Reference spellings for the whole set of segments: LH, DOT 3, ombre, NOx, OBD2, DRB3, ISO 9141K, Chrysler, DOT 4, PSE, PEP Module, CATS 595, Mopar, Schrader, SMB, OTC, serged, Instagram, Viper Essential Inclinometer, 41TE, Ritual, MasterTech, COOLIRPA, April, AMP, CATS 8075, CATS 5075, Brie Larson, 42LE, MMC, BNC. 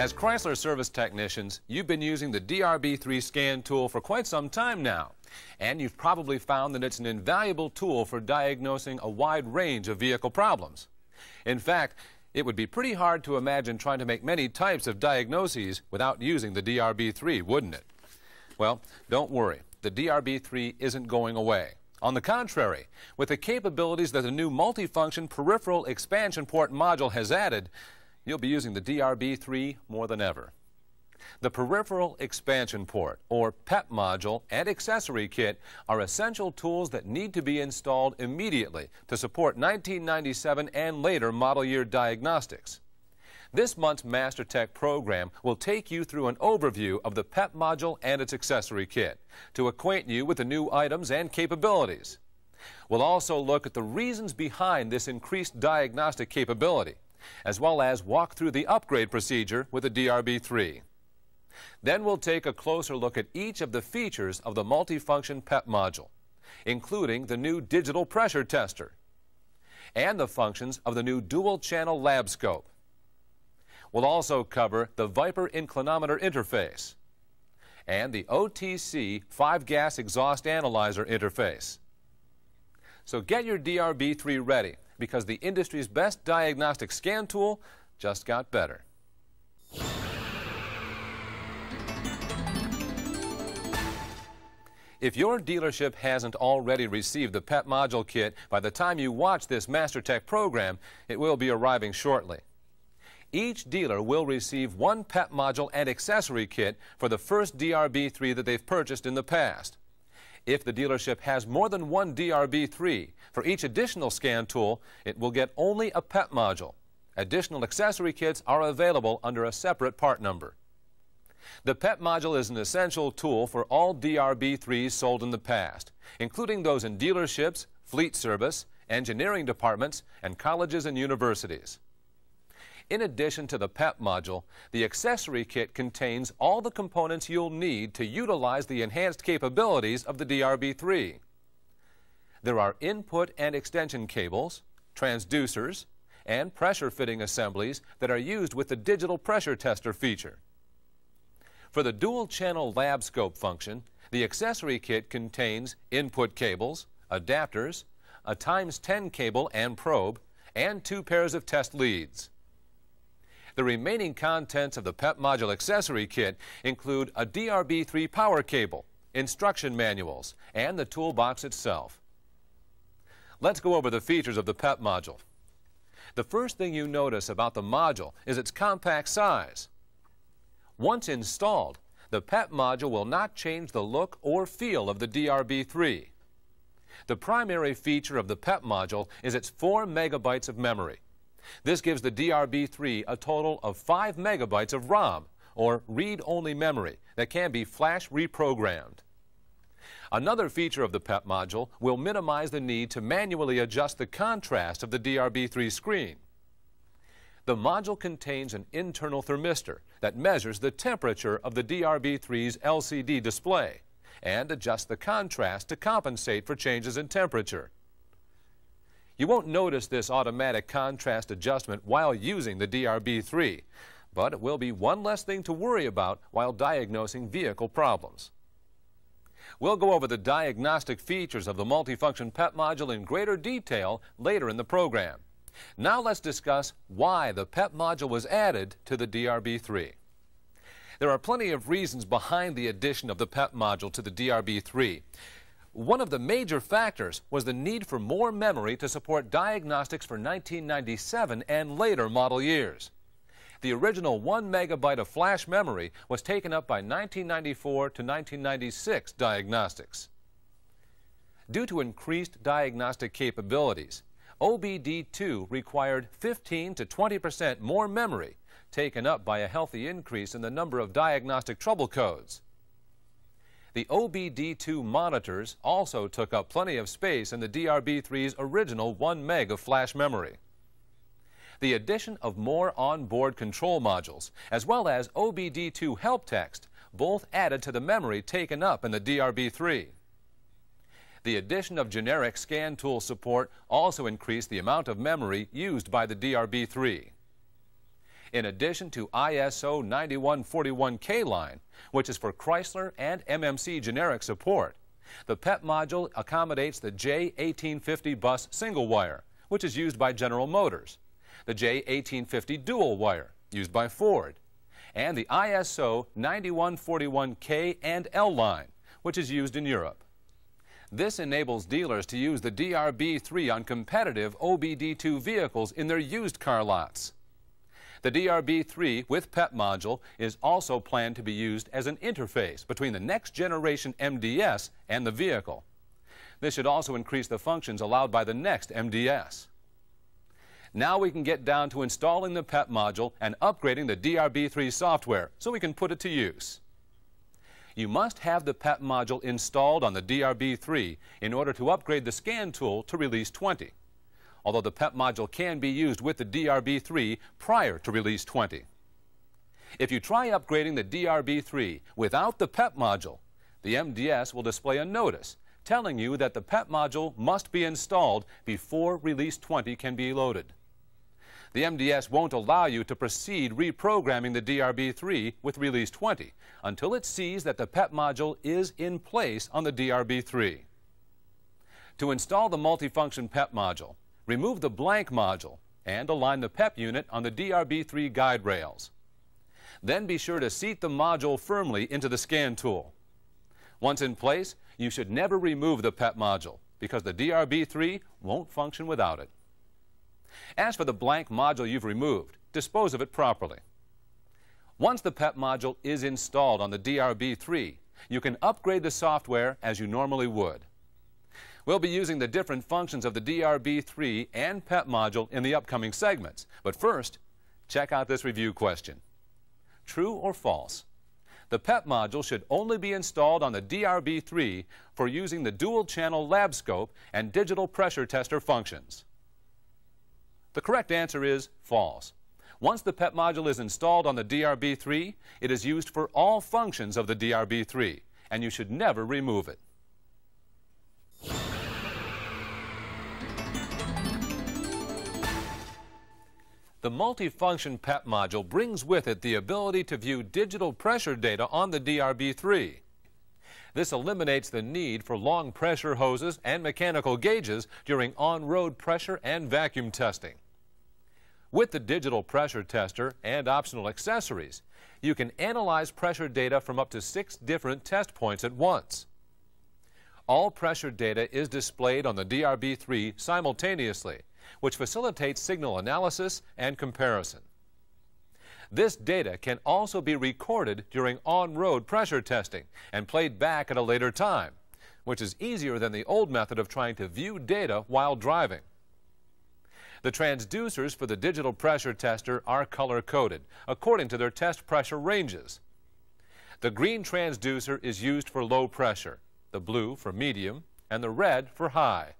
As Chrysler service technicians, you've been using the DRB3 scan tool for quite some time now. And you've probably found that it's an invaluable tool for diagnosing a wide range of vehicle problems. In fact, it would be pretty hard to imagine trying to make many types of diagnoses without using the DRB3, wouldn't it? Well, don't worry. The DRB3 isn't going away. On the contrary, with the capabilities that the new multifunction peripheral expansion port module has added, you'll be using the DRB3 more than ever. The peripheral expansion port, or PEP module, and accessory kit are essential tools that need to be installed immediately to support 1997 and later model year diagnostics. This month's MasterTech program will take you through an overview of the PEP module and its accessory kit to acquaint you with the new items and capabilities. We'll also look at the reasons behind this increased diagnostic capability, as well as walk through the upgrade procedure with the DRB3. Then we'll take a closer look at each of the features of the multifunction PEP module, including the new digital pressure tester and the functions of the new dual-channel lab scope. We'll also cover the Viper Inclinometer interface and the OTC 5-gas exhaust analyzer interface. So get your DRB3 ready, because the industry's best diagnostic scan tool just got better. If your dealership hasn't already received the PEP module kit by the time you watch this MasterTech program, it will be arriving shortly. Each dealer will receive one PEP module and accessory kit for the first DRB3 that they've purchased in the past. If the dealership has more than one DRB3, for each additional scan tool, it will get only a PEP module. Additional accessory kits are available under a separate part number. The PEP module is an essential tool for all DRB3s sold in the past, including those in dealerships, fleet service, engineering departments, and colleges and universities. In addition to the PEP module, the accessory kit contains all the components you'll need to utilize the enhanced capabilities of the DRB3. There are input and extension cables, transducers, and pressure fitting assemblies that are used with the digital pressure tester feature. For the dual-channel lab scope function, the accessory kit contains input cables, adapters, a ×10 cable and probe, and 2 pairs of test leads. The remaining contents of the PEP module accessory kit include a DRB3 power cable, instruction manuals, and the toolbox itself. Let's go over the features of the PEP module. The first thing you notice about the module is its compact size. Once installed, the PEP module will not change the look or feel of the DRB3. The primary feature of the PEP module is its 4 megabytes of memory. This gives the DRB3 a total of 5 megabytes of ROM, or read-only memory, that can be flash reprogrammed. Another feature of the PEP module will minimize the need to manually adjust the contrast of the DRB3 screen. The module contains an internal thermistor that measures the temperature of the DRB3's LCD display and adjusts the contrast to compensate for changes in temperature. You won't notice this automatic contrast adjustment while using the DRB3, but it will be one less thing to worry about while diagnosing vehicle problems. We'll go over the diagnostic features of the multifunction PEP module in greater detail later in the program. Now let's discuss why the PEP module was added to the DRB3. There are plenty of reasons behind the addition of the PEP module to the DRB3. One of the major factors was the need for more memory to support diagnostics for 1997 and later model years. The original 1 megabyte of flash memory was taken up by 1994 to 1996 diagnostics. Due to increased diagnostic capabilities, OBD2 required 15% to 20% more memory, taken up by a healthy increase in the number of diagnostic trouble codes. The OBD2 monitors also took up plenty of space in the DRB3's original 1 meg of flash memory. The addition of more onboard control modules, as well as OBD2 help text, both added to the memory taken up in the DRB3. The addition of generic scan tool support also increased the amount of memory used by the DRB3. in addition to ISO 9141K line, which is for Chrysler and MMC generic support. The PEP module accommodates the J1850 bus single wire, which is used by General Motors, the J1850 dual wire, used by Ford, and the ISO 9141K and L line, which is used in Europe. This enables dealers to use the DRB3 on competitive OBD2 vehicles in their used car lots. The DRB3 with PEP module is also planned to be used as an interface between the next generation MDS and the vehicle. This should also increase the functions allowed by the next MDS. Now we can get down to installing the PEP module and upgrading the DRB3 software so we can put it to use. You must have the PEP module installed on the DRB3 in order to upgrade the scan tool to Release 20, although the PEP module can be used with the DRB3 prior to Release 20. If you try upgrading the DRB3 without the PEP module, the MDS will display a notice telling you that the PEP module must be installed before Release 20 can be loaded. The MDS won't allow you to proceed reprogramming the DRB3 with Release 20 until it sees that the PEP module is in place on the DRB3. To install the multifunction PEP module, remove the blank module and align the PEP unit on the DRB3 guide rails. Then be sure to seat the module firmly into the scan tool. Once in place, you should never remove the PEP module because the DRB3 won't function without it. As for the blank module you've removed, dispose of it properly. Once the PEP module is installed on the DRB3, you can upgrade the software as you normally would. We'll be using the different functions of the DRB3 and PEP module in the upcoming segments. But first, check out this review question. True or false? The PEP module should only be installed on the DRB3 for using the dual-channel lab scope and digital pressure tester functions. The correct answer is false. Once the PEP module is installed on the DRB3, it is used for all functions of the DRB3, and you should never remove it. The multifunction PEP module brings with it the ability to view digital pressure data on the DRB3. This eliminates the need for long pressure hoses and mechanical gauges during on-road pressure and vacuum testing. With the digital pressure tester and optional accessories, you can analyze pressure data from up to 6 different test points at once. All pressure data is displayed on the DRB3 simultaneously, which facilitates signal analysis and comparison. This data can also be recorded during on-road pressure testing and played back at a later time, which is easier than the old method of trying to view data while driving. The transducers for the digital pressure tester are color-coded according to their test pressure ranges. The green transducer is used for low pressure, the blue for medium, and the red for high.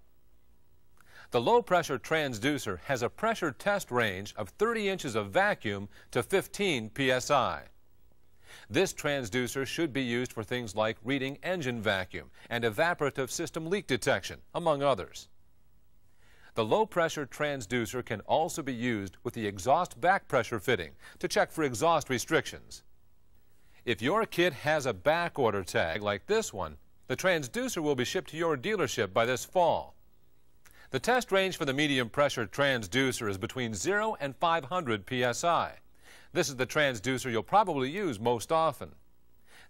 The low-pressure transducer has a pressure test range of 30 inches of vacuum to 15 psi. This transducer should be used for things like reading engine vacuum and evaporative system leak detection, among others. The low-pressure transducer can also be used with the exhaust back pressure fitting to check for exhaust restrictions. If your kit has a back order tag like this one, the transducer will be shipped to your dealership by this fall. The test range for the medium pressure transducer is between 0 and 500 psi. This is the transducer you'll probably use most often.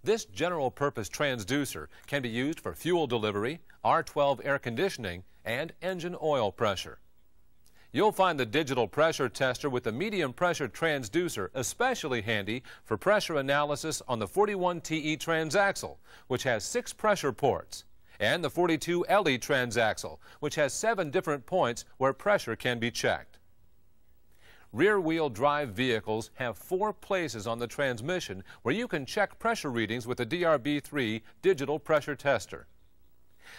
This general purpose transducer can be used for fuel delivery, R12 air conditioning, and engine oil pressure. You'll find the digital pressure tester with the medium pressure transducer especially handy for pressure analysis on the 41TE transaxle, which has 6 pressure ports, and the 42LE transaxle, which has 7 different points where pressure can be checked. Rear-wheel drive vehicles have 4 places on the transmission where you can check pressure readings with the DRB3 digital pressure tester.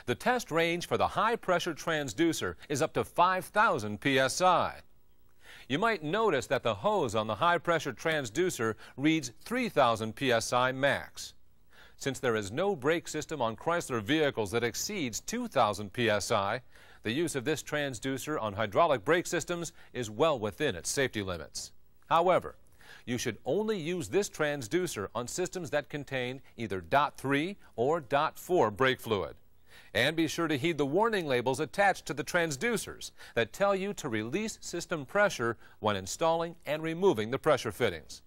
The test range for the high-pressure transducer is up to 5,000 psi. You might notice that the hose on the high-pressure transducer reads 3,000 psi max. Since there is no brake system on Chrysler vehicles that exceeds 2,000 psi, the use of this transducer on hydraulic brake systems is well within its safety limits. However, you should only use this transducer on systems that contain either DOT 3 or DOT 4 brake fluid. And be sure to heed the warning labels attached to the transducers that tell you to release system pressure when installing and removing the pressure fittings.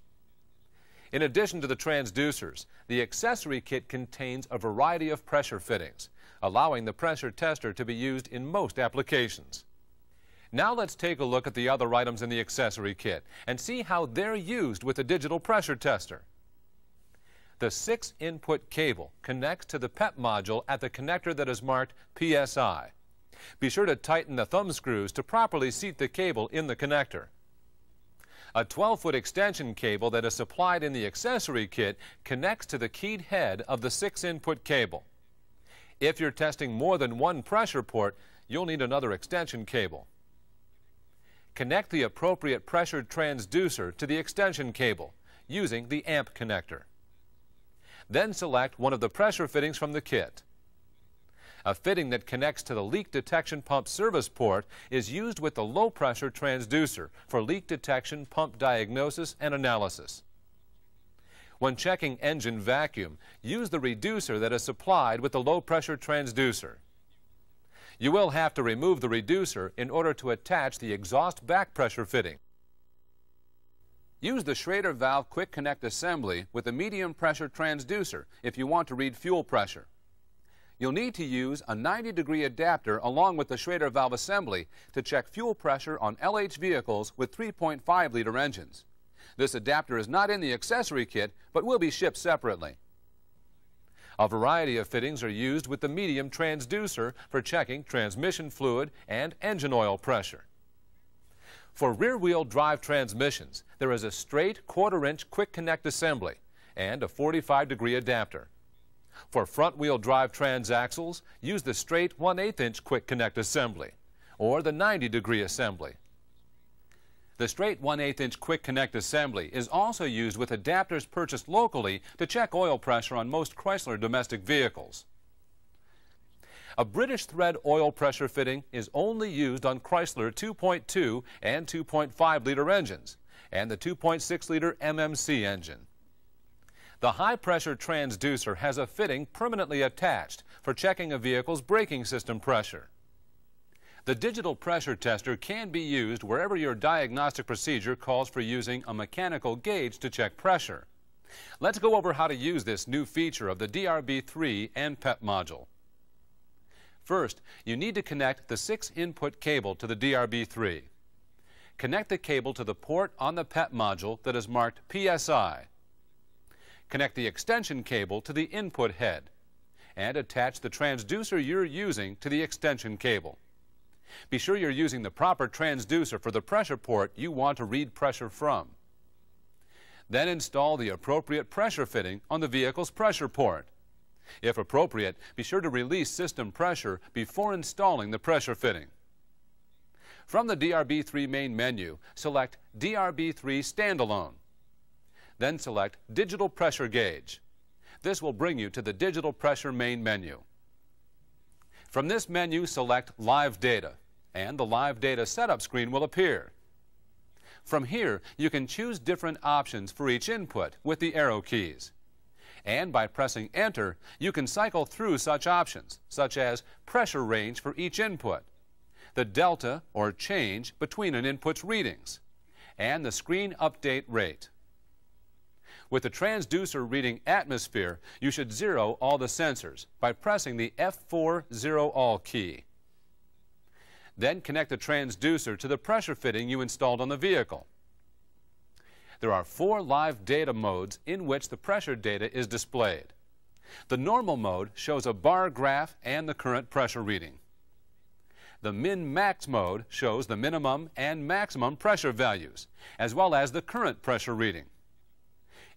In addition to the transducers, the accessory kit contains a variety of pressure fittings, allowing the pressure tester to be used in most applications. Now let's take a look at the other items in the accessory kit and see how they're used with the digital pressure tester. The 6-input cable connects to the PEP module at the connector that is marked PSI. Be sure to tighten the thumb screws to properly seat the cable in the connector. A 12-foot extension cable that is supplied in the accessory kit connects to the keyed head of the 6-input cable. If you're testing more than one pressure port, you'll need another extension cable. Connect the appropriate pressure transducer to the extension cable using the AMP connector. Then select one of the pressure fittings from the kit. A fitting that connects to the leak detection pump service port is used with the low pressure transducer for leak detection, pump diagnosis, and analysis. When checking engine vacuum, use the reducer that is supplied with the low pressure transducer. You will have to remove the reducer in order to attach the exhaust back pressure fitting. Use the Schrader valve quick connect assembly with a medium pressure transducer if you want to read fuel pressure. You'll need to use a 90-degree adapter along with the Schrader valve assembly to check fuel pressure on LH vehicles with 3.5-liter engines. This adapter is not in the accessory kit, but will be shipped separately. A variety of fittings are used with the medium transducer for checking transmission fluid and engine oil pressure. For rear-wheel drive transmissions, there is a straight 1/4-inch quick connect assembly and a 45-degree adapter. For front-wheel drive transaxles, use the straight 1/8-inch quick connect assembly or the 90-degree assembly. The straight 1/8-inch quick connect assembly is also used with adapters purchased locally to check oil pressure on most Chrysler domestic vehicles. A British thread oil pressure fitting is only used on Chrysler 2.2 and 2.5-liter engines and the 2.6-liter MMC engine. The high-pressure transducer has a fitting permanently attached for checking a vehicle's braking system pressure. The digital pressure tester can be used wherever your diagnostic procedure calls for using a mechanical gauge to check pressure. Let's go over how to use this new feature of the DRB3 and PEP module. First, you need to connect the 6-input cable to the DRB3. Connect the cable to the port on the PEP module that is marked PSI. Connect the extension cable to the input head and attach the transducer you're using to the extension cable. Be sure you're using the proper transducer for the pressure port you want to read pressure from. Then install the appropriate pressure fitting on the vehicle's pressure port. If appropriate, be sure to release system pressure before installing the pressure fitting. From the DRB3 main menu, select DRB3 Standalone. Then select Digital Pressure Gauge. This will bring you to the Digital Pressure main menu. From this menu, select Live Data, and the Live Data Setup screen will appear. From here, you can choose different options for each input with the arrow keys. And by pressing Enter, you can cycle through such options, such as pressure range for each input, the delta or change between an input's readings, and the screen update rate. With the transducer reading atmosphere, you should zero all the sensors by pressing the F4 Zero All key. Then connect the transducer to the pressure fitting you installed on the vehicle. There are 4 live data modes in which the pressure data is displayed. The normal mode shows a bar graph and the current pressure reading. The min-max mode shows the minimum and maximum pressure values, as well as the current pressure reading.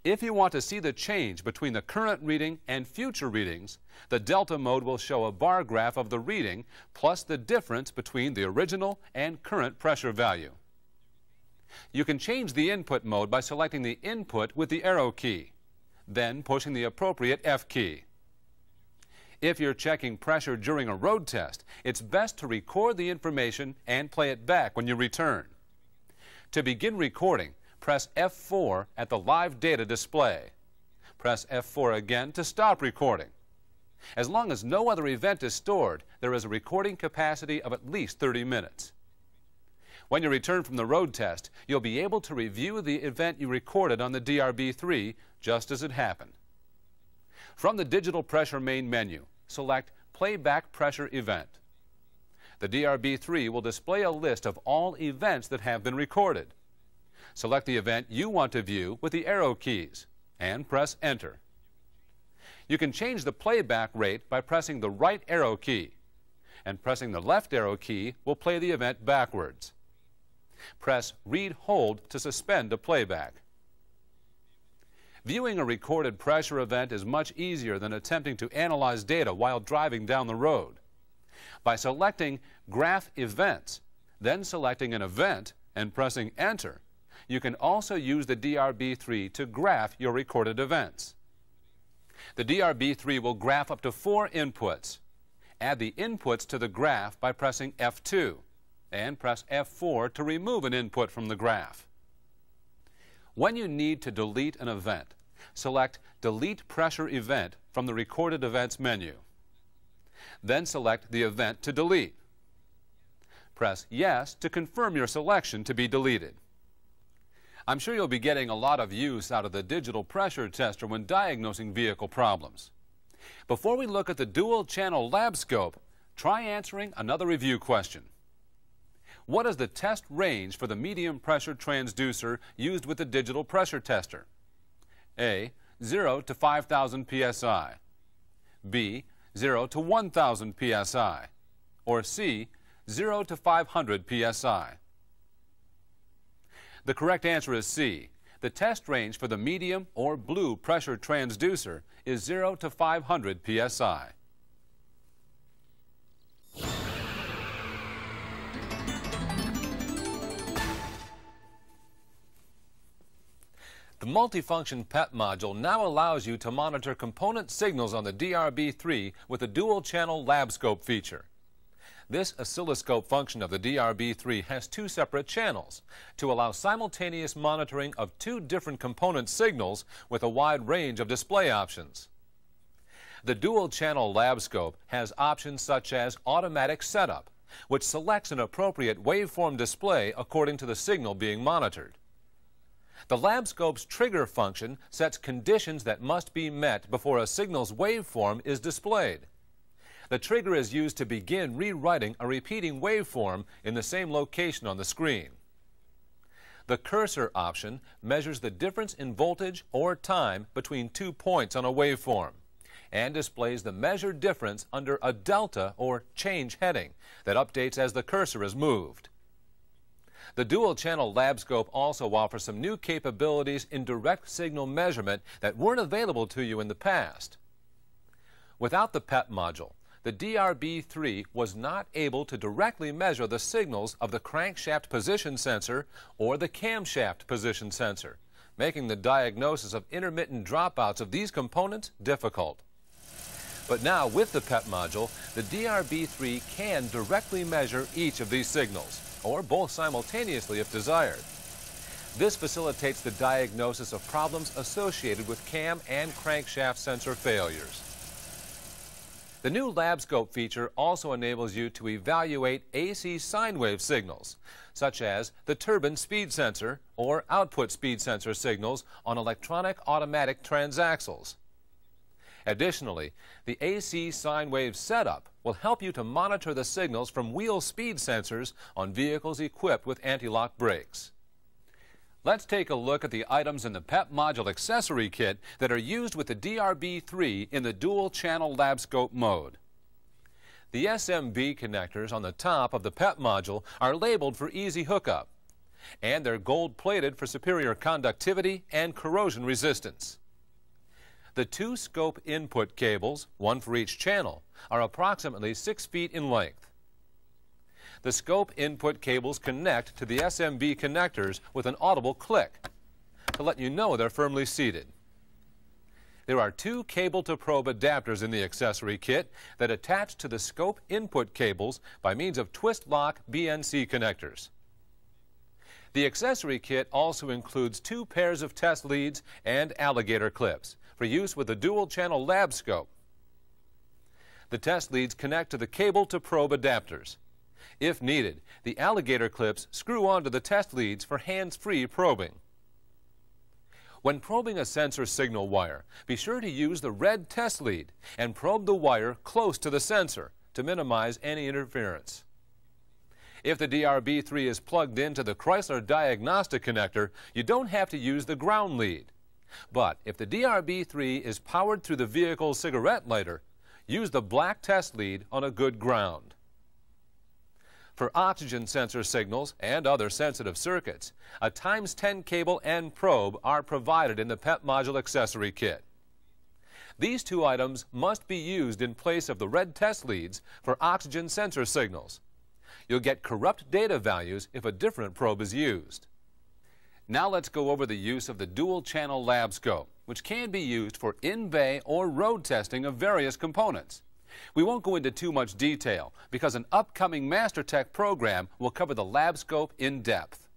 If you want to see the change between the current reading and future readings, the delta mode will show a bar graph of the reading plus the difference between the original and current pressure value. You can change the input mode by selecting the input with the arrow key, then pushing the appropriate F key. If you're checking pressure during a road test, it's best to record the information and play it back when you return. To begin recording, press F4 at the live data display. Press F4 again to stop recording. As long as no other event is stored, there is a recording capacity of at least 30 minutes. When you return from the road test, you'll be able to review the event you recorded on the DRB3 just as it happened. From the digital pressure main menu, select Playback Pressure Event. The DRB3 will display a list of all events that have been recorded. Select the event you want to view with the arrow keys and press Enter. You can change the playback rate by pressing the right arrow key, and pressing the left arrow key will play the event backwards. Press Read Hold to suspend the playback. Viewing a recorded pressure event is much easier than attempting to analyze data while driving down the road. By selecting Graph Events, then selecting an event and pressing Enter, you can also use the DRB3 to graph your recorded events. The DRB3 will graph up to 4 inputs. Add the inputs to the graph by pressing F2 and press F4 to remove an input from the graph. When you need to delete an event, select Delete Pressure Event from the Recorded Events menu. Then select the event to delete. Press Yes to confirm your selection to be deleted. I'm sure you'll be getting a lot of use out of the digital pressure tester when diagnosing vehicle problems. Before we look at the dual-channel lab scope, try answering another review question. What is the test range for the medium pressure transducer used with the digital pressure tester? A. 0 to 5,000 psi. B. 0 to 1,000 psi. Or C. 0 to 500 psi. The correct answer is C. The test range for the medium or blue pressure transducer is 0 to 500 psi. The multifunction PEP module now allows you to monitor component signals on the DRB3 with a dual-channel lab scope feature. This oscilloscope function of the DRB3 has 2 separate channels to allow simultaneous monitoring of 2 different component signals with a wide range of display options. The dual-channel lab scope has options such as automatic setup, which selects an appropriate waveform display according to the signal being monitored. The lab scope's trigger function sets conditions that must be met before a signal's waveform is displayed. The trigger is used to begin rewriting a repeating waveform in the same location on the screen. The cursor option measures the difference in voltage or time between 2 points on a waveform and displays the measured difference under a delta or change heading that updates as the cursor is moved. The dual-channel lab scope also offers some new capabilities in direct signal measurement that weren't available to you in the past. Without the PEP module, the DRB3 was not able to directly measure the signals of the crankshaft position sensor or the camshaft position sensor, making the diagnosis of intermittent dropouts of these components difficult. But now, with the PEP module, the DRB3 can directly measure each of these signals, or both simultaneously if desired. This facilitates the diagnosis of problems associated with cam and crankshaft sensor failures. The new lab scope feature also enables you to evaluate AC sine wave signals, such as the turbine speed sensor or output speed sensor signals on electronic automatic transaxles. Additionally, the AC sine wave setup will help you to monitor the signals from wheel speed sensors on vehicles equipped with anti-lock brakes. Let's take a look at the items in the PEP module accessory kit that are used with the DRB3 in the dual-channel lab scope mode. The SMB connectors on the top of the PEP module are labeled for easy hookup, and they're gold-plated for superior conductivity and corrosion resistance. The 2 scope input cables, one for each channel, are approximately 6 feet in length. The scope input cables connect to the SMB connectors with an audible click to let you know they're firmly seated. There are 2 cable-to-probe adapters in the accessory kit that attach to the scope input cables by means of twist-lock BNC connectors. The accessory kit also includes 2 pairs of test leads and alligator clips for use with a dual-channel lab scope. The test leads connect to the cable-to-probe adapters. If needed, the alligator clips screw onto the test leads for hands-free probing. When probing a sensor signal wire, be sure to use the red test lead and probe the wire close to the sensor to minimize any interference. If the DRB3 is plugged into the Chrysler diagnostic connector, you don't have to use the ground lead. But if the DRB3 is powered through the vehicle's cigarette lighter, use the black test lead on a good ground. For oxygen sensor signals and other sensitive circuits, a ×10 cable and probe are provided in the PEP Module accessory kit. These 2 items must be used in place of the red test leads for oxygen sensor signals. You'll get corrupt data values if a different probe is used. Now let's go over the use of the dual-channel lab scope, which can be used for in-bay or road testing of various components. We won't go into too much detail because an upcoming MasterTech program will cover the lab scope in depth.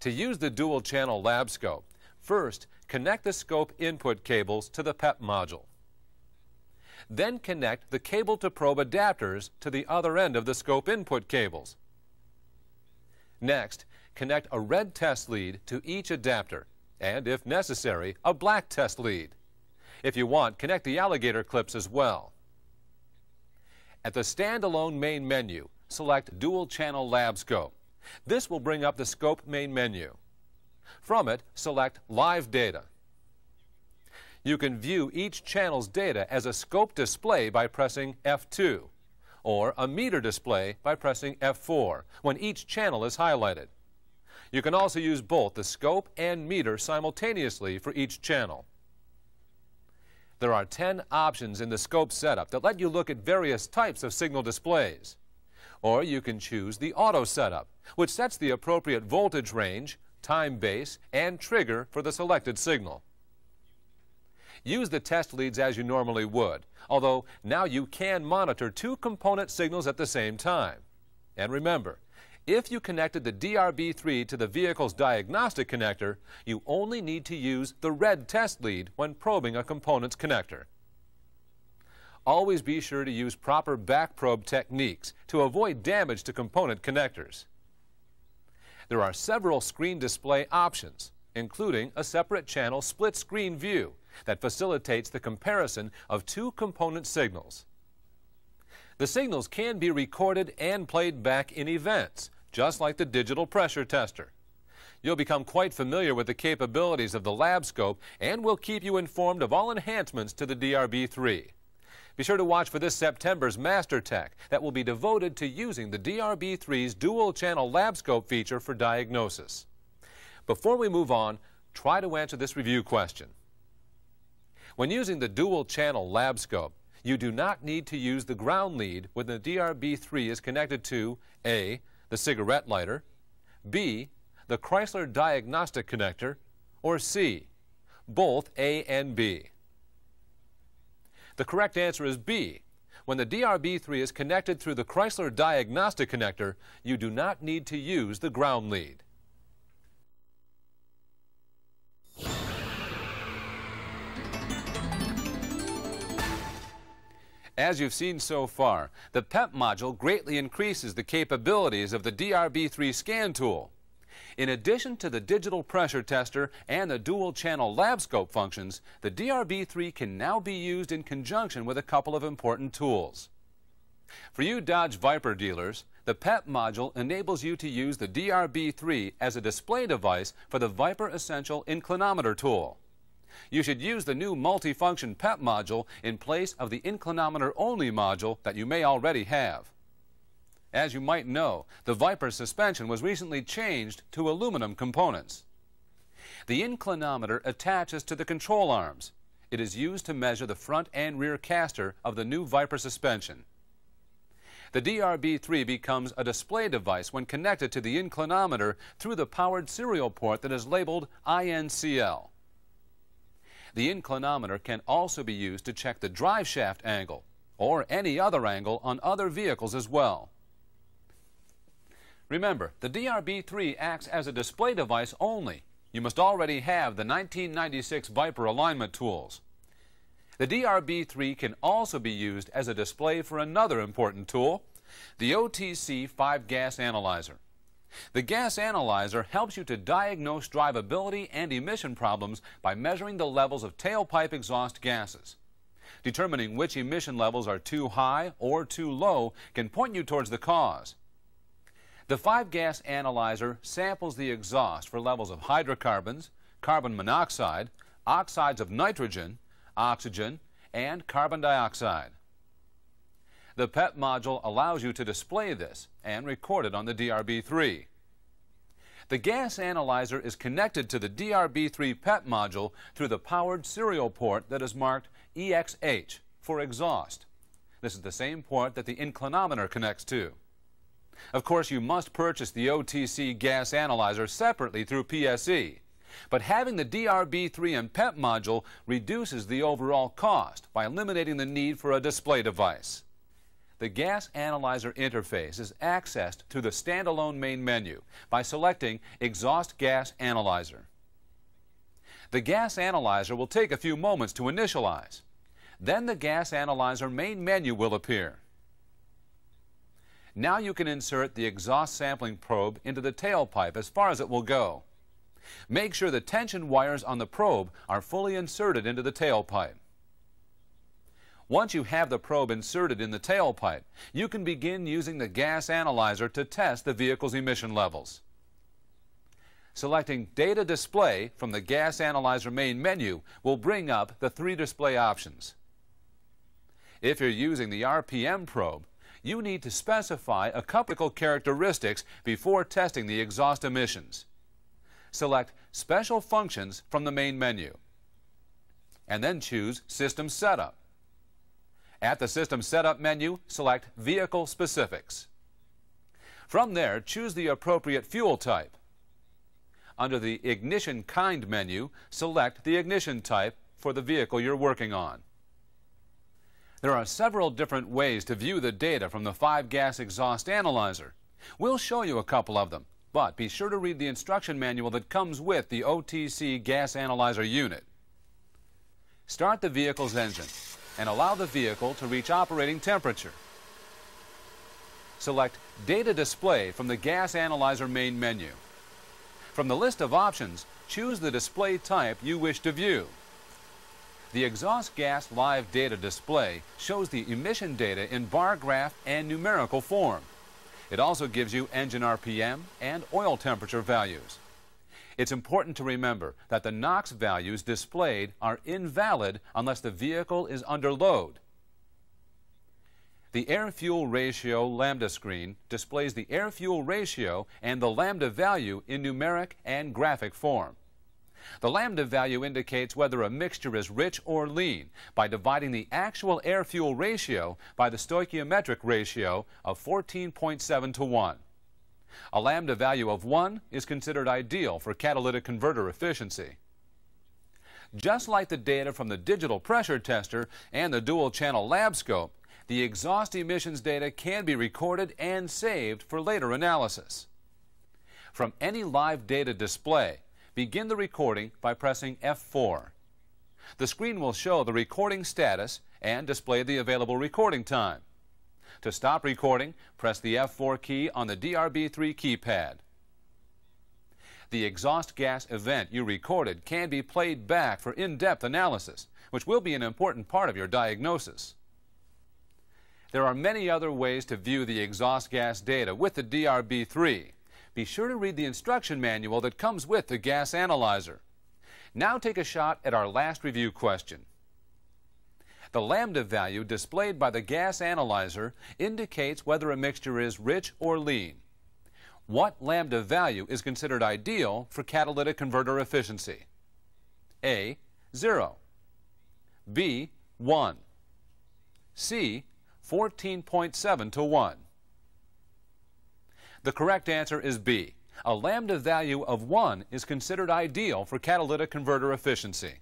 To use the dual-channel lab scope, first connect the scope input cables to the PEP module. Then connect the cable-to-probe adapters to the other end of the scope input cables. Next, connect a red test lead to each adapter and, if necessary, a black test lead. If you want, connect the alligator clips as well. At the standalone main menu, select Dual Channel Lab Scope. This will bring up the scope main menu. From it, select Live Data. You can view each channel's data as a scope display by pressing F2 or a meter display by pressing F4 when each channel is highlighted. You can also use both the scope and meter simultaneously for each channel. There are 10 options in the scope setup that let you look at various types of signal displays. Or you can choose the auto setup, which sets the appropriate voltage range, time base, and trigger for the selected signal. Use the test leads as you normally would, although now you can monitor 2 component signals at the same time. And remember, if you connected the DRB3 to the vehicle's diagnostic connector, you only need to use the red test lead when probing a component's connector. Always be sure to use proper back probe techniques to avoid damage to component connectors. There are several screen display options, including a separate channel split-screen view that facilitates the comparison of 2 component signals. The signals can be recorded and played back in events, just like the digital pressure tester. You'll become quite familiar with the capabilities of the lab scope and will keep you informed of all enhancements to the DRB3. Be sure to watch for this September's MasterTech that will be devoted to using the DRB3's dual-channel lab scope feature for diagnosis. Before we move on, try to answer this review question. When using the dual-channel lab scope, you do not need to use the ground lead when the DRB3 is connected to A, the cigarette lighter, B, the Chrysler diagnostic connector, or C, both A and B. The correct answer is B. When the DRB3 is connected through the Chrysler diagnostic connector, you do not need to use the ground lead. As you've seen so far, the PEP module greatly increases the capabilities of the DRB3 scan tool. In addition to the digital pressure tester and the dual-channel lab scope functions, the DRB3 can now be used in conjunction with a couple of important tools. For you Dodge Viper dealers, the PEP module enables you to use the DRB3 as a display device for the Viper Essential Inclinometer tool. You should use the new multifunction PEP module in place of the inclinometer-only module that you may already have. As you might know, the Viper suspension was recently changed to aluminum components. The inclinometer attaches to the control arms. It is used to measure the front and rear caster of the new Viper suspension. The DRB3 becomes a display device when connected to the inclinometer through the powered serial port that is labeled INCL. The inclinometer can also be used to check the drive shaft angle or any other angle on other vehicles as well. Remember, the DRB3 acts as a display device only. You must already have the 1996 Viper alignment tools. The DRB3 can also be used as a display for another important tool, the OTC 5-gas analyzer. The gas analyzer helps you to diagnose drivability and emission problems by measuring the levels of tailpipe exhaust gases. Determining which emission levels are too high or too low can point you towards the cause. The 5-gas analyzer samples the exhaust for levels of hydrocarbons, carbon monoxide, oxides of nitrogen, oxygen, and carbon dioxide. The PEP module allows you to display this and record it on the DRB3. The gas analyzer is connected to the DRB3 PEP module through the powered serial port that is marked EXH for exhaust. This is the same port that the inclinometer connects to. Of course, you must purchase the OTC gas analyzer separately through PSE. But having the DRB3 and PEP module reduces the overall cost by eliminating the need for a display device. The gas analyzer interface is accessed through the standalone main menu by selecting Exhaust Gas Analyzer. The gas analyzer will take a few moments to initialize. Then the gas analyzer main menu will appear. Now you can insert the exhaust sampling probe into the tailpipe as far as it will go. Make sure the tension wires on the probe are fully inserted into the tailpipe. Once you have the probe inserted in the tailpipe, you can begin using the gas analyzer to test the vehicle's emission levels. Selecting Data Display from the gas analyzer main menu will bring up the three display options. If you're using the RPM probe, you need to specify a couple characteristics before testing the exhaust emissions. Select Special Functions from the main menu, and then choose System Setup. At the System Setup menu, select Vehicle Specifics. From there, choose the appropriate fuel type. Under the Ignition Kind menu, select the ignition type for the vehicle you're working on. There are several different ways to view the data from the 5-gas exhaust analyzer. We'll show you a couple of them, but be sure to read the instruction manual that comes with the OTC gas analyzer unit. Start the vehicle's engine and allow the vehicle to reach operating temperature. Select Data Display from the Gas Analyzer main menu. From the list of options, choose the display type you wish to view. The Exhaust Gas Live Data Display shows the emission data in bar graph and numerical form. It also gives you engine RPM and oil temperature values. It's important to remember that the NOx values displayed are invalid unless the vehicle is under load. The air-fuel ratio lambda screen displays the air-fuel ratio and the lambda value in numeric and graphic form. The lambda value indicates whether a mixture is rich or lean by dividing the actual air-fuel ratio by the stoichiometric ratio of 14.7 to 1. A lambda value of 1 is considered ideal for catalytic converter efficiency. Just like the data from the digital pressure tester and the dual-channel lab scope, the exhaust emissions data can be recorded and saved for later analysis. From any live data display, begin the recording by pressing F4. The screen will show the recording status and display the available recording time. To stop recording, press the F4 key on the DRB3 keypad. The exhaust gas event you recorded can be played back for in-depth analysis, which will be an important part of your diagnosis. There are many other ways to view the exhaust gas data with the DRB3. Be sure to read the instruction manual that comes with the gas analyzer. Now take a shot at our last review question. The lambda value displayed by the gas analyzer indicates whether a mixture is rich or lean. What lambda value is considered ideal for catalytic converter efficiency? A. 0. B. 1. C. 14.7 to 1. The correct answer is B. A lambda value of 1 is considered ideal for catalytic converter efficiency.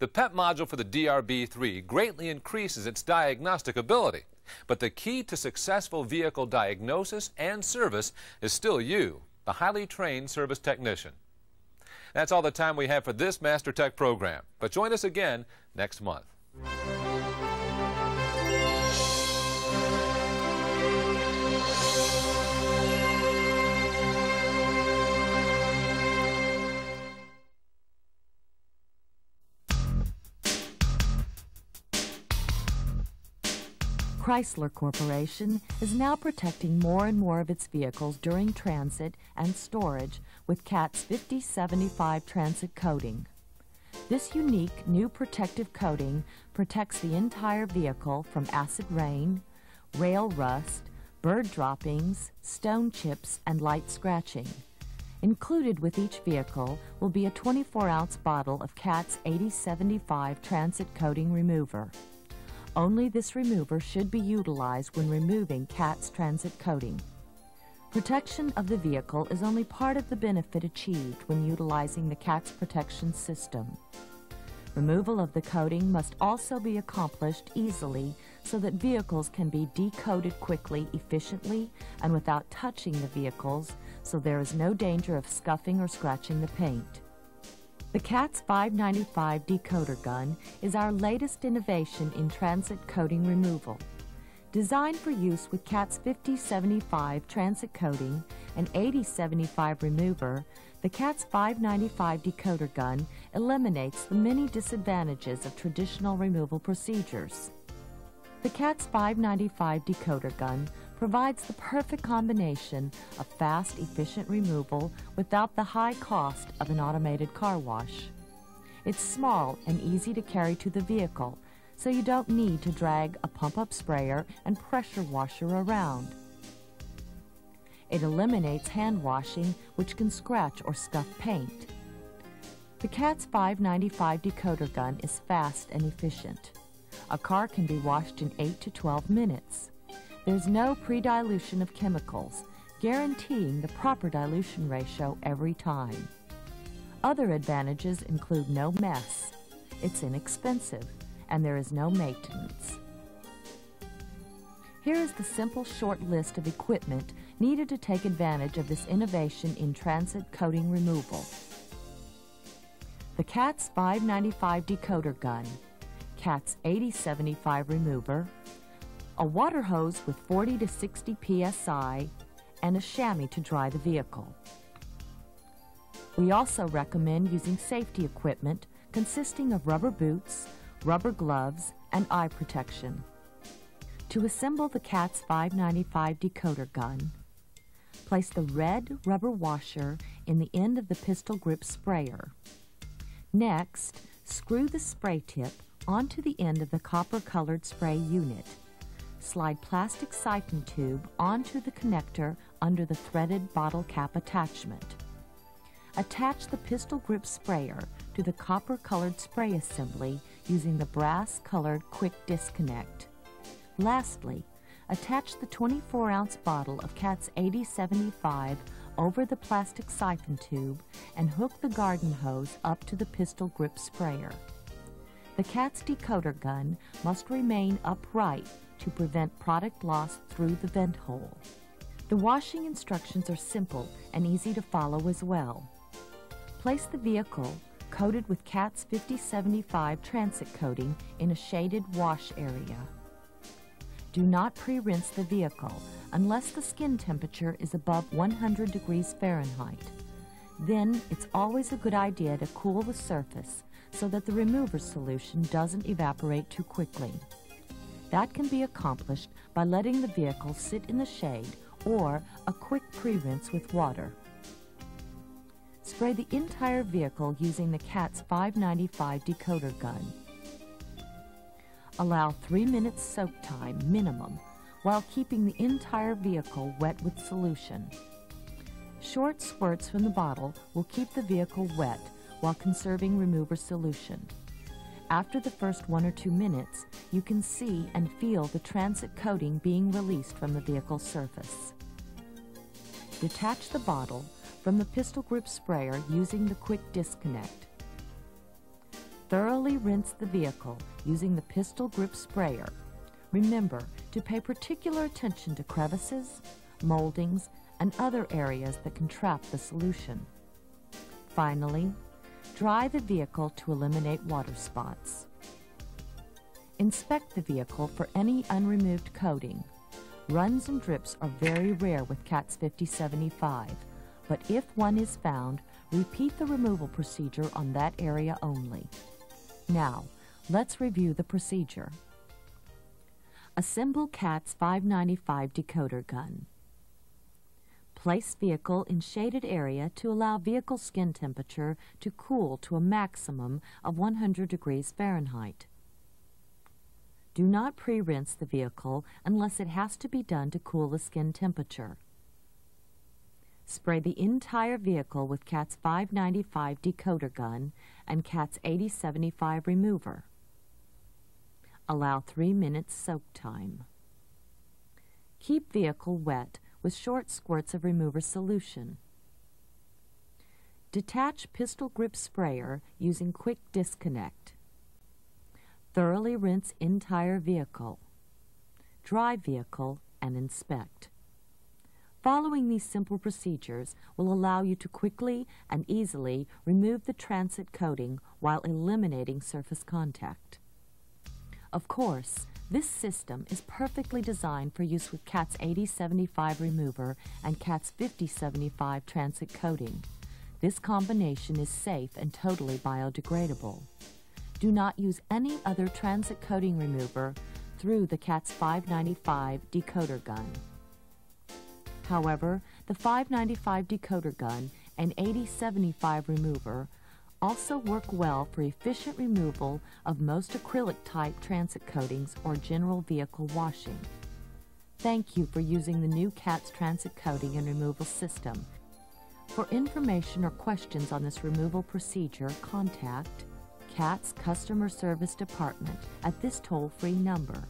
The PEP module for the DRB3 greatly increases its diagnostic ability But the key to successful vehicle diagnosis and service is still you, the highly trained service technician. That's all the time we have for this MasterTech program, but join us again next month. Chrysler Corporation is now protecting more and more of its vehicles during transit and storage with CATS 5075 transit coating. This unique new protective coating protects the entire vehicle from acid rain, rail rust, bird droppings, stone chips, and light scratching. Included with each vehicle will be a 24-ounce bottle of CATS 8075 transit coating remover. Only this remover should be utilized when removing CATS transit coating. Protection of the vehicle is only part of the benefit achieved when utilizing the CATS protection system. Removal of the coating must also be accomplished easily so that vehicles can be decoated quickly, efficiently, and without touching the vehicles, so there is no danger of scuffing or scratching the paint. The CATS 595 decoder gun is our latest innovation in transit coating removal. Designed for use with CATS 5075 transit coating and 8075 remover, the CATS 595 decoder gun eliminates the many disadvantages of traditional removal procedures. The CATS 595 decoder gun provides the perfect combination of fast, efficient removal without the high cost of an automated car wash. It's small and easy to carry to the vehicle, so you don't need to drag a pump-up sprayer and pressure washer around. It eliminates hand washing, which can scratch or scuff paint. The CATS 595 decoder gun is fast and efficient. A car can be washed in 8 to 12 minutes. There's no pre-dilution of chemicals, guaranteeing the proper dilution ratio every time. Other advantages include no mess, it's inexpensive, and there is no maintenance. Here is the simple short list of equipment needed to take advantage of this innovation in transit coating removal. The CATS 595 decoder gun, CATS 8075 remover, a water hose with 40 to 60 PSI, and a chamois to dry the vehicle. We also recommend using safety equipment consisting of rubber boots, rubber gloves, and eye protection. To assemble the CATS 595 decoder gun, place the red rubber washer in the end of the pistol grip sprayer. Next, screw the spray tip onto the end of the copper-colored spray unit. Slide plastic siphon tube onto the connector under the threaded bottle cap attachment. Attach the pistol grip sprayer to the copper-colored spray assembly using the brass-colored quick disconnect. Lastly, attach the 24-ounce bottle of CATS 8075 over the plastic siphon tube and hook the garden hose up to the pistol grip sprayer. The CATS decoder gun must remain upright to prevent product loss through the vent hole. The washing instructions are simple and easy to follow as well. Place the vehicle, coated with CATS 5075 transit coating, in a shaded wash area. Do not pre-rinse the vehicle unless the skin temperature is above 100 degrees Fahrenheit. Then it's always a good idea to cool the surface so that the remover solution doesn't evaporate too quickly. That can be accomplished by letting the vehicle sit in the shade or a quick pre-rinse with water. Spray the entire vehicle using the CATS 595 decoder gun. Allow 3 minutes soak time minimum while keeping the entire vehicle wet with solution. Short squirts from the bottle will keep the vehicle wet while conserving remover solution. After the first 1 or 2 minutes, you can see and feel the transit coating being released from the vehicle surface. Detach the bottle from the pistol grip sprayer using the quick disconnect. Thoroughly rinse the vehicle using the pistol grip sprayer. Remember to pay particular attention to crevices, moldings, and other areas that can trap the solution. Finally, dry the vehicle to eliminate water spots. Inspect the vehicle for any unremoved coating. Runs and drips are very rare with CATS 5075, but if one is found, repeat the removal procedure on that area only. Now, let's review the procedure. Assemble CATS 595 decoder gun. Place vehicle in shaded area to allow vehicle skin temperature to cool to a maximum of 100 degrees Fahrenheit. Do not pre-rinse the vehicle unless it has to be done to cool the skin temperature. Spray the entire vehicle with CATS 595 decoder gun and CATS 8075 remover. Allow 3 minutes soak time. Keep vehicle wet with short squirts of remover solution. Detach pistol grip sprayer using quick disconnect. Thoroughly rinse entire vehicle. Dry vehicle and inspect. Following these simple procedures will allow you to quickly and easily remove the transit coating while eliminating surface contact. Of course, this system is perfectly designed for use with CATS 8075 remover and CATS 5075 transit coating. This combination is safe and totally biodegradable. Do not use any other transit coating remover through the CATS 595 decoder gun. However, the 595 decoder gun and 8075 remover also work well for efficient removal of most acrylic-type transit coatings or general vehicle washing. Thank you for using the new CATS transit coating and removal system. For information or questions on this removal procedure, contact CATS Customer Service Department at this toll-free number.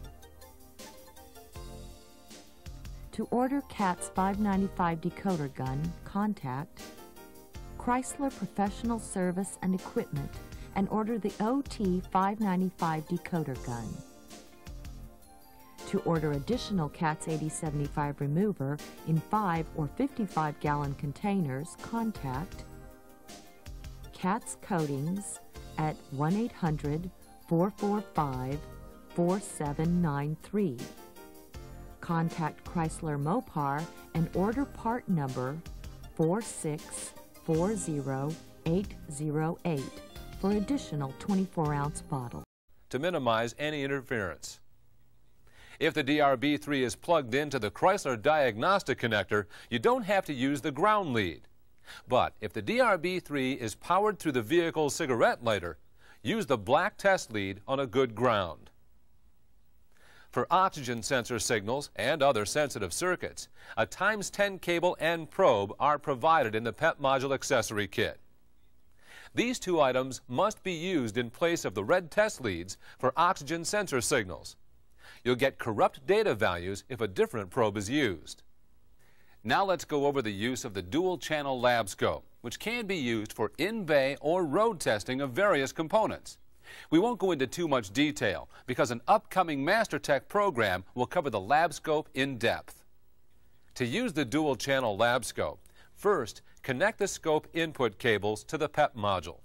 To order CATS 595 decoder gun, contact Chrysler Professional Service and Equipment and order the OT 595 decoder gun. To order additional CATS 8075 remover in 5 or 55-gallon containers, contact CATS Coatings at 1-800-445-4793. Contact Chrysler Mopar and order part number 4640808 for additional 24-ounce bottle. To minimize any interference. If the DRB3 is plugged into the Chrysler diagnostic connector, you don't have to use the ground lead. But if the DRB3 is powered through the vehicle's cigarette lighter, use the black test lead on a good ground. For oxygen sensor signals and other sensitive circuits, a ×10 cable and probe are provided in the PEP Module accessory kit. These two items must be used in place of the red test leads for oxygen sensor signals. You'll get corrupt data values if a different probe is used. Now let's go over the use of the dual-channel lab scope, which can be used for in-bay or road testing of various components. We won't go into too much detail because an upcoming MasterTech program will cover the lab scope in depth. To use the dual-channel lab scope, first connect the scope input cables to the PEP module.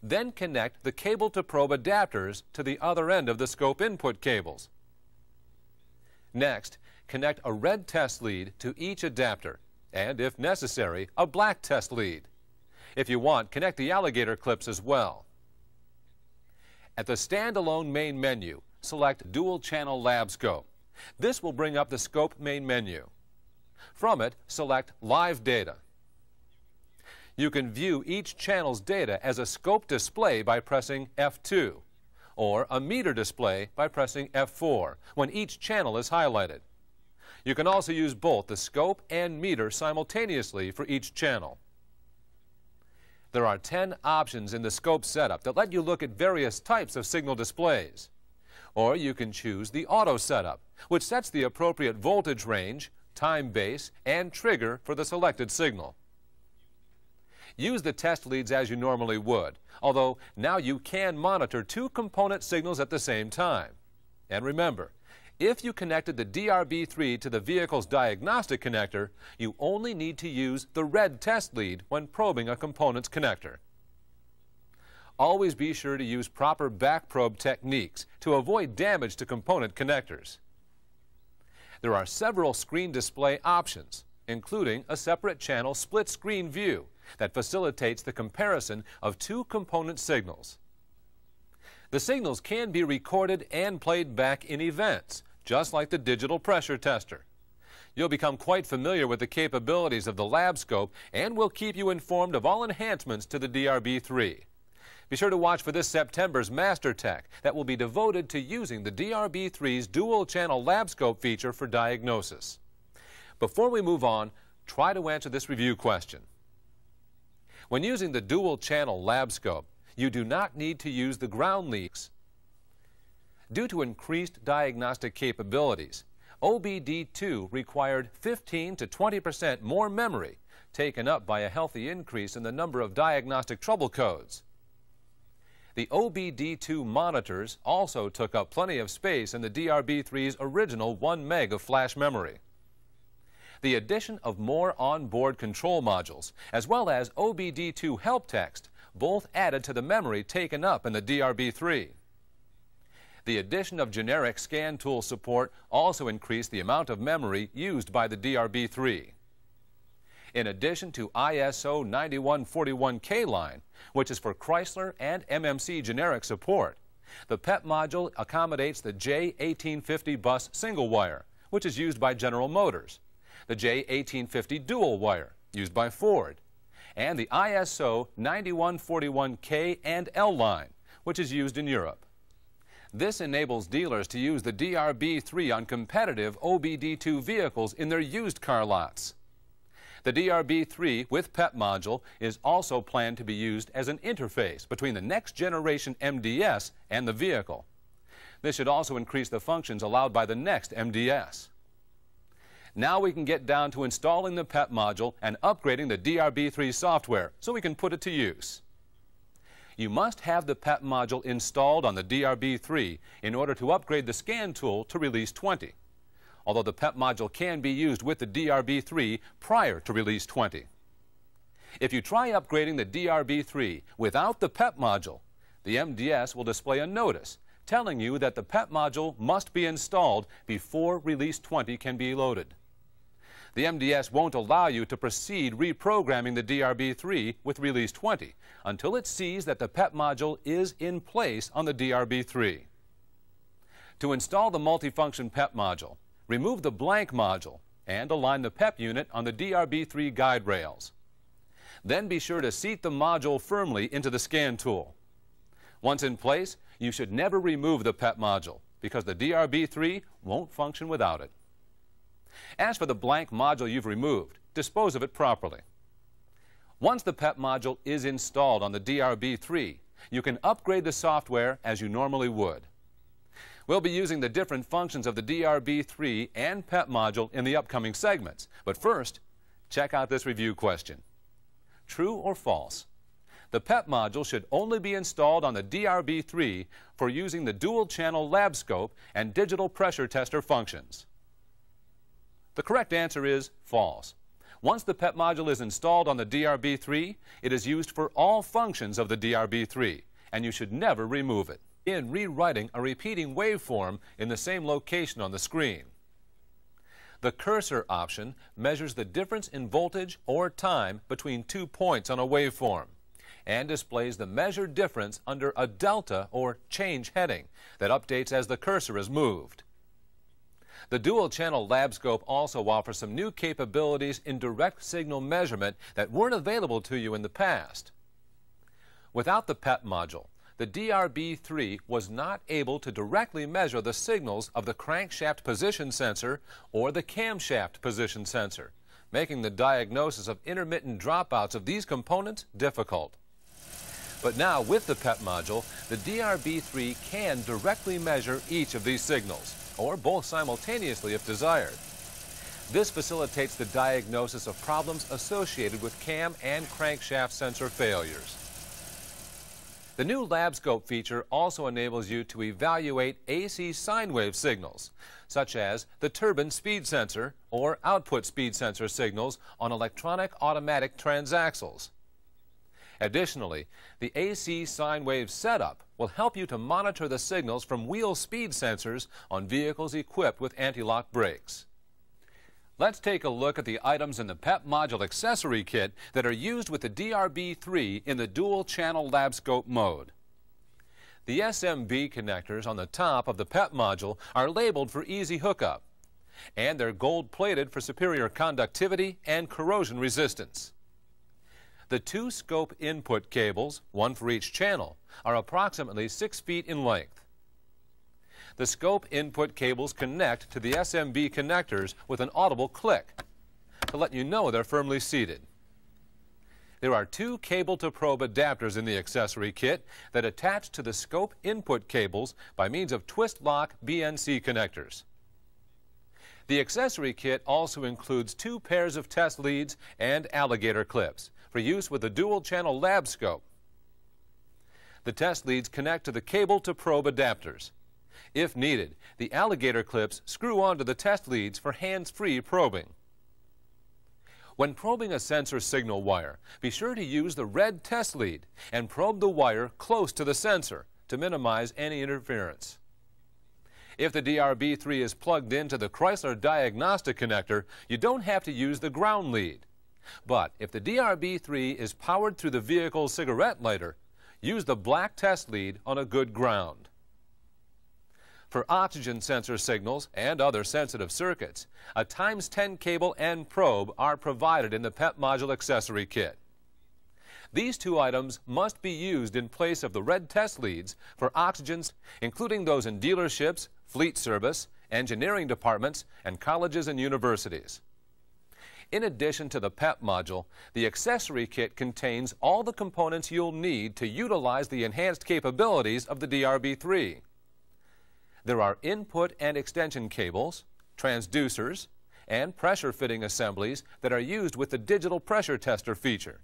Then connect the cable-to-probe adapters to the other end of the scope input cables. Next, connect a red test lead to each adapter and, if necessary, a black test lead. If you want, connect the alligator clips as well. At the standalone main menu, select Dual Channel Lab Scope. This will bring up the scope main menu. From it, select Live Data. You can view each channel's data as a scope display by pressing F2 or a meter display by pressing F4 when each channel is highlighted. You can also use both the scope and meter simultaneously for each channel. There are 10 options in the scope setup that let you look at various types of signal displays. Or you can choose the auto setup, which sets the appropriate voltage range, time base, and trigger for the selected signal. Use the test leads as you normally would, although now you can monitor two component signals at the same time. And remember, if you connected the DRB3 to the vehicle's diagnostic connector, you only need to use the red test lead when probing a component's connector. Always be sure to use proper back probe techniques to avoid damage to component connectors. There are several screen display options, including a separate channel split-screen view that facilitates the comparison of two component signals. The signals can be recorded and played back in events, just like the digital pressure tester. You'll become quite familiar with the capabilities of the lab scope and will keep you informed of all enhancements to the DRB3. Be sure to watch for this September's MasterTech that will be devoted to using the DRB3's dual-channel lab scope feature for diagnosis. Before we move on, try to answer this review question. When using the dual-channel lab scope, you do not need to use the ground leads. Due to increased diagnostic capabilities, OBD2 required 15% to 20% more memory, taken up by a healthy increase in the number of diagnostic trouble codes. The OBD2 monitors also took up plenty of space in the DRB3's original 1 meg of flash memory. The addition of more onboard control modules, as well as OBD2 help text, both added to the memory taken up in the DRB3. The addition of generic scan tool support also increased the amount of memory used by the DRB3. In addition to ISO 9141K line, which is for Chrysler and MMC generic support, the PEP module accommodates the J1850 bus single wire, which is used by General Motors, the J1850 dual wire, used by Ford, and the ISO 9141K and L line, which is used in Europe. This enables dealers to use the DRB3 on competitive OBD2 vehicles in their used car lots. The DRB3 with PEP module is also planned to be used as an interface between the next generation MDS and the vehicle. This should also increase the functions allowed by the next MDS. Now we can get down to installing the PEP module and upgrading the DRB3 software so we can put it to use. You must have the PEP module installed on the DRB3 in order to upgrade the scan tool to release 20. Although the PEP module can be used with the DRB3 prior to Release 20. If you try upgrading the DRB3 without the PEP module, the MDS will display a notice telling you that the PEP module must be installed before Release 20 can be loaded. The MDS won't allow you to proceed reprogramming the DRB3 with Release 20 until it sees that the PEP module is in place on the DRB3. To install the multifunction PEP module, remove the blank module and align the PEP unit on the DRB3 guide rails. Then be sure to seat the module firmly into the scan tool. Once in place, you should never remove the PEP module because the DRB3 won't function without it. As for the blank module you've removed, dispose of it properly. Once the PEP module is installed on the DRB3, you can upgrade the software as you normally would. We'll be using the different functions of the DRB3 and PEP module in the upcoming segments. But first, check out this review question. True or false? The PEP module should only be installed on the DRB3 for using the dual-channel lab scope and digital pressure tester functions. The correct answer is false. Once the PEP module is installed on the DRB3, it is used for all functions of the DRB3, and you should never remove it. In rewriting a repeating waveform in the same location on the screen. The cursor option measures the difference in voltage or time between 2 points on a waveform and displays the measured difference under a delta or change heading that updates as the cursor is moved. The dual-channel lab scope also offers some new capabilities in direct signal measurement that weren't available to you in the past. Without the PEP module, the DRB3 was not able to directly measure the signals of the crankshaft position sensor or the camshaft position sensor, making the diagnosis of intermittent dropouts of these components difficult. But now, with the PEP module, the DRB3 can directly measure each of these signals, or both simultaneously if desired. This facilitates the diagnosis of problems associated with cam and crankshaft sensor failures. The new lab scope feature also enables you to evaluate AC sine wave signals, such as the turbine speed sensor or output speed sensor signals on electronic automatic transaxles. Additionally, the AC sine wave setup will help you to monitor the signals from wheel speed sensors on vehicles equipped with anti-lock brakes. Let's take a look at the items in the PEP Module accessory kit that are used with the DRB3 in the dual-channel lab scope mode. The SMB connectors on the top of the PEP Module are labeled for easy hookup, and they're gold-plated for superior conductivity and corrosion resistance. The two scope input cables, one for each channel, are approximately 6 feet in length. The scope input cables connect to the SMB connectors with an audible click to let you know they're firmly seated. There are two cable-to-probe adapters in the accessory kit that attach to the scope input cables by means of twist-lock BNC connectors. The accessory kit also includes two pairs of test leads and alligator clips for use with the dual-channel lab scope. The test leads connect to the cable-to-probe adapters. If needed, the alligator clips screw onto the test leads for hands-free probing. When probing a sensor signal wire, be sure to use the red test lead and probe the wire close to the sensor to minimize any interference. If the DRB3 is plugged into the Chrysler diagnostic connector, you don't have to use the ground lead. But if the DRB3 is powered through the vehicle's cigarette lighter, use the black test lead on a good ground. For oxygen sensor signals and other sensitive circuits, a ×10 cable and probe are provided in the PEP Module accessory kit. These two items must be used in place of the red test leads for oxygens, including those in dealerships, fleet service, engineering departments, and colleges and universities. In addition to the PEP Module, the accessory kit contains all the components you'll need to utilize the enhanced capabilities of the DRB3. There are input and extension cables, transducers, and pressure fitting assemblies that are used with the digital pressure tester feature.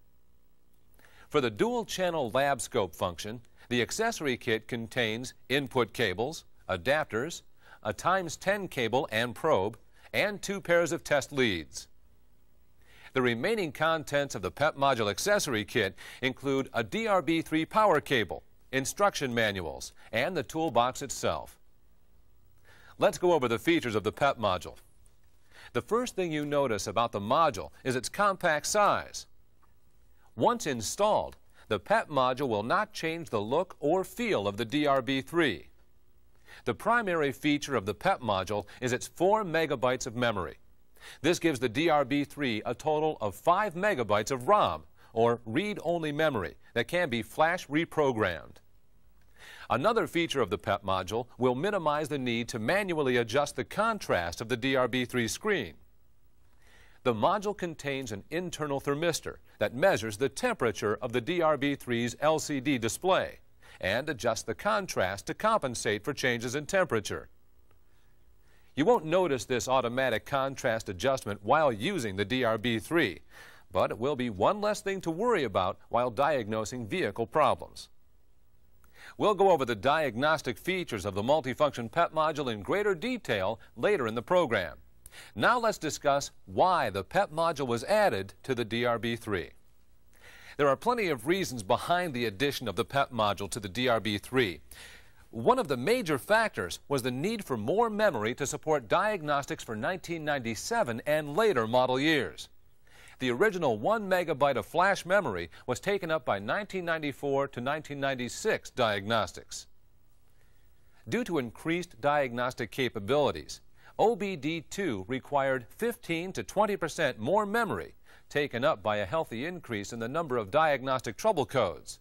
For the dual-channel lab scope function, the accessory kit contains input cables, adapters, a ×10 cable and probe, and two pairs of test leads. The remaining contents of the PEP Module accessory kit include a DRB3 power cable, instruction manuals, and the toolbox itself. Let's go over the features of the PEP Module. The first thing you notice about the module is its compact size. Once installed, the PEP Module will not change the look or feel of the DRB3. The primary feature of the PEP Module is its 4 megabytes of memory. This gives the DRB3 a total of 5 megabytes of ROM, or read-only memory, that can be flash reprogrammed. Another feature of the PEP Module will minimize the need to manually adjust the contrast of the DRB3 screen. The module contains an internal thermistor that measures the temperature of the DRB3's LCD display and adjusts the contrast to compensate for changes in temperature. You won't notice this automatic contrast adjustment while using the DRB3, but it will be one less thing to worry about while diagnosing vehicle problems. We'll go over the diagnostic features of the multifunction PEP Module in greater detail later in the program. Now let's discuss why the PEP Module was added to the DRB3. There are plenty of reasons behind the addition of the PEP Module to the DRB3. One of the major factors was the need for more memory to support diagnostics for 1997 and later model years. The original 1 megabyte of flash memory was taken up by 1994 to 1996 diagnostics. Due to increased diagnostic capabilities, OBD2 required 15% to 20% more memory, taken up by a healthy increase in the number of diagnostic trouble codes.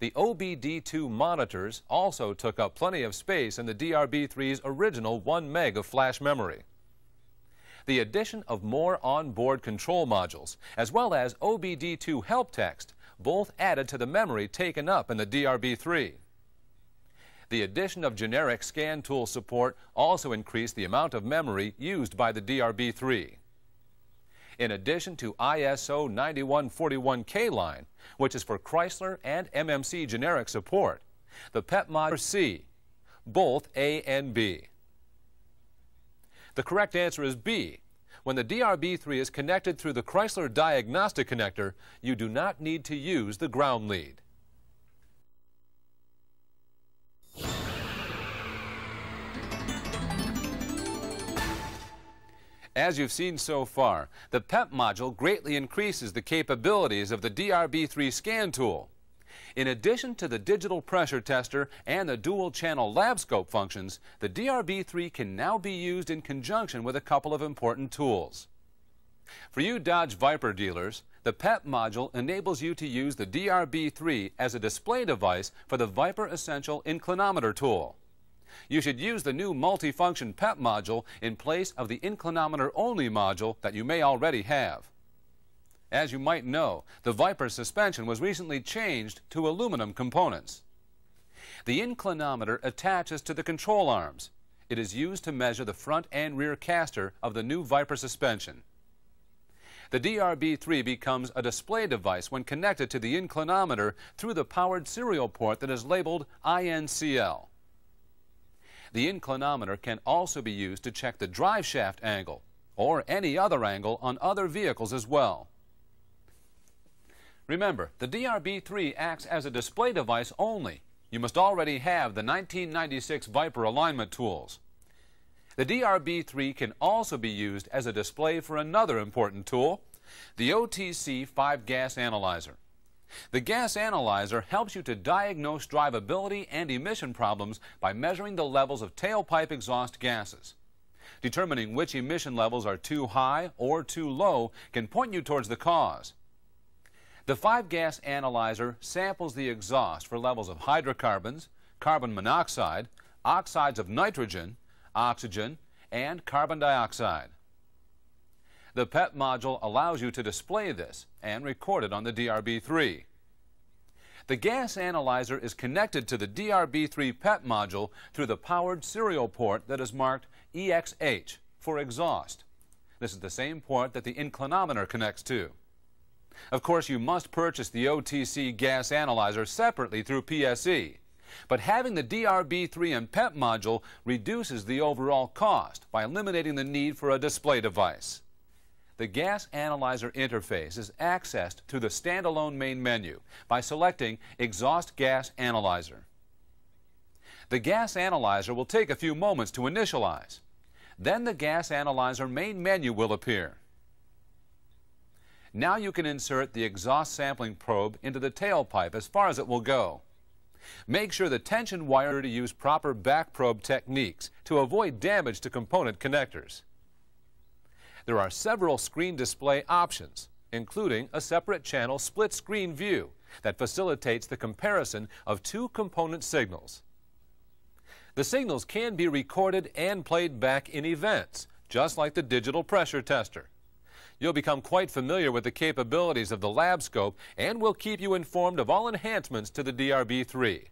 The OBD2 monitors also took up plenty of space in the DRB3's original 1 meg of flash memory. The addition of more onboard control modules, as well as OBD2 help text, both added to the memory taken up in the DRB3. The addition of generic scan tool support also increased the amount of memory used by the DRB3. in addition to ISO 9141K line, which is for Chrysler and MMC generic support, the PEP Module C, both A and B. The correct answer is B. When the DRB3 is connected through the Chrysler diagnostic connector, you do not need to use the ground lead. As you've seen so far, the PEP module greatly increases the capabilities of the DRB3 scan tool. In addition to the digital pressure tester and the dual-channel lab scope functions, the DRB3 can now be used in conjunction with a couple of important tools. For you Dodge Viper dealers, the PEP module enables you to use the DRB3 as a display device for the Viper Essential Inclinometer tool. You should use the new multifunction PEP module in place of the inclinometer-only module that you may already have. As you might know, the Viper suspension was recently changed to aluminum components. The inclinometer attaches to the control arms. It is used to measure the front and rear caster of the new Viper suspension. The DRB3 becomes a display device when connected to the inclinometer through the powered serial port that is labeled INCL. The inclinometer can also be used to check the drive shaft angle or any other angle on other vehicles as well. Remember, the DRB3 acts as a display device only. You must already have the 1996 Viper alignment tools. The DRB3 can also be used as a display for another important tool, the OTC 5-gas analyzer. The gas analyzer helps you to diagnose drivability and emission problems by measuring the levels of tailpipe exhaust gases. Determining which emission levels are too high or too low can point you towards the cause. The 5-gas analyzer samples the exhaust for levels of hydrocarbons, carbon monoxide, oxides of nitrogen, oxygen, and carbon dioxide. The PEP module allows you to display this and record it on the DRB3. The gas analyzer is connected to the DRB3 PEP module through the powered serial port that is marked EXH for exhaust. This is the same port that the inclinometer connects to. Of course, you must purchase the OTC gas analyzer separately through PSE, but having the DRB3 and PEP module reduces the overall cost by eliminating the need for a display device. The gas analyzer interface is accessed through the standalone main menu by selecting Exhaust Gas Analyzer. The gas analyzer will take a few moments to initialize. Then the gas analyzer main menu will appear. Now you can insert the exhaust sampling probe into the tailpipe as far as it will go. Make sure the tension wire to use proper back probe techniques to avoid damage to component connectors. There are several screen display options, including a separate channel split-screen view that facilitates the comparison of two component signals. The signals can be recorded and played back in events, just like the digital pressure tester. You'll become quite familiar with the capabilities of the lab scope and will keep you informed of all enhancements to the DRB3.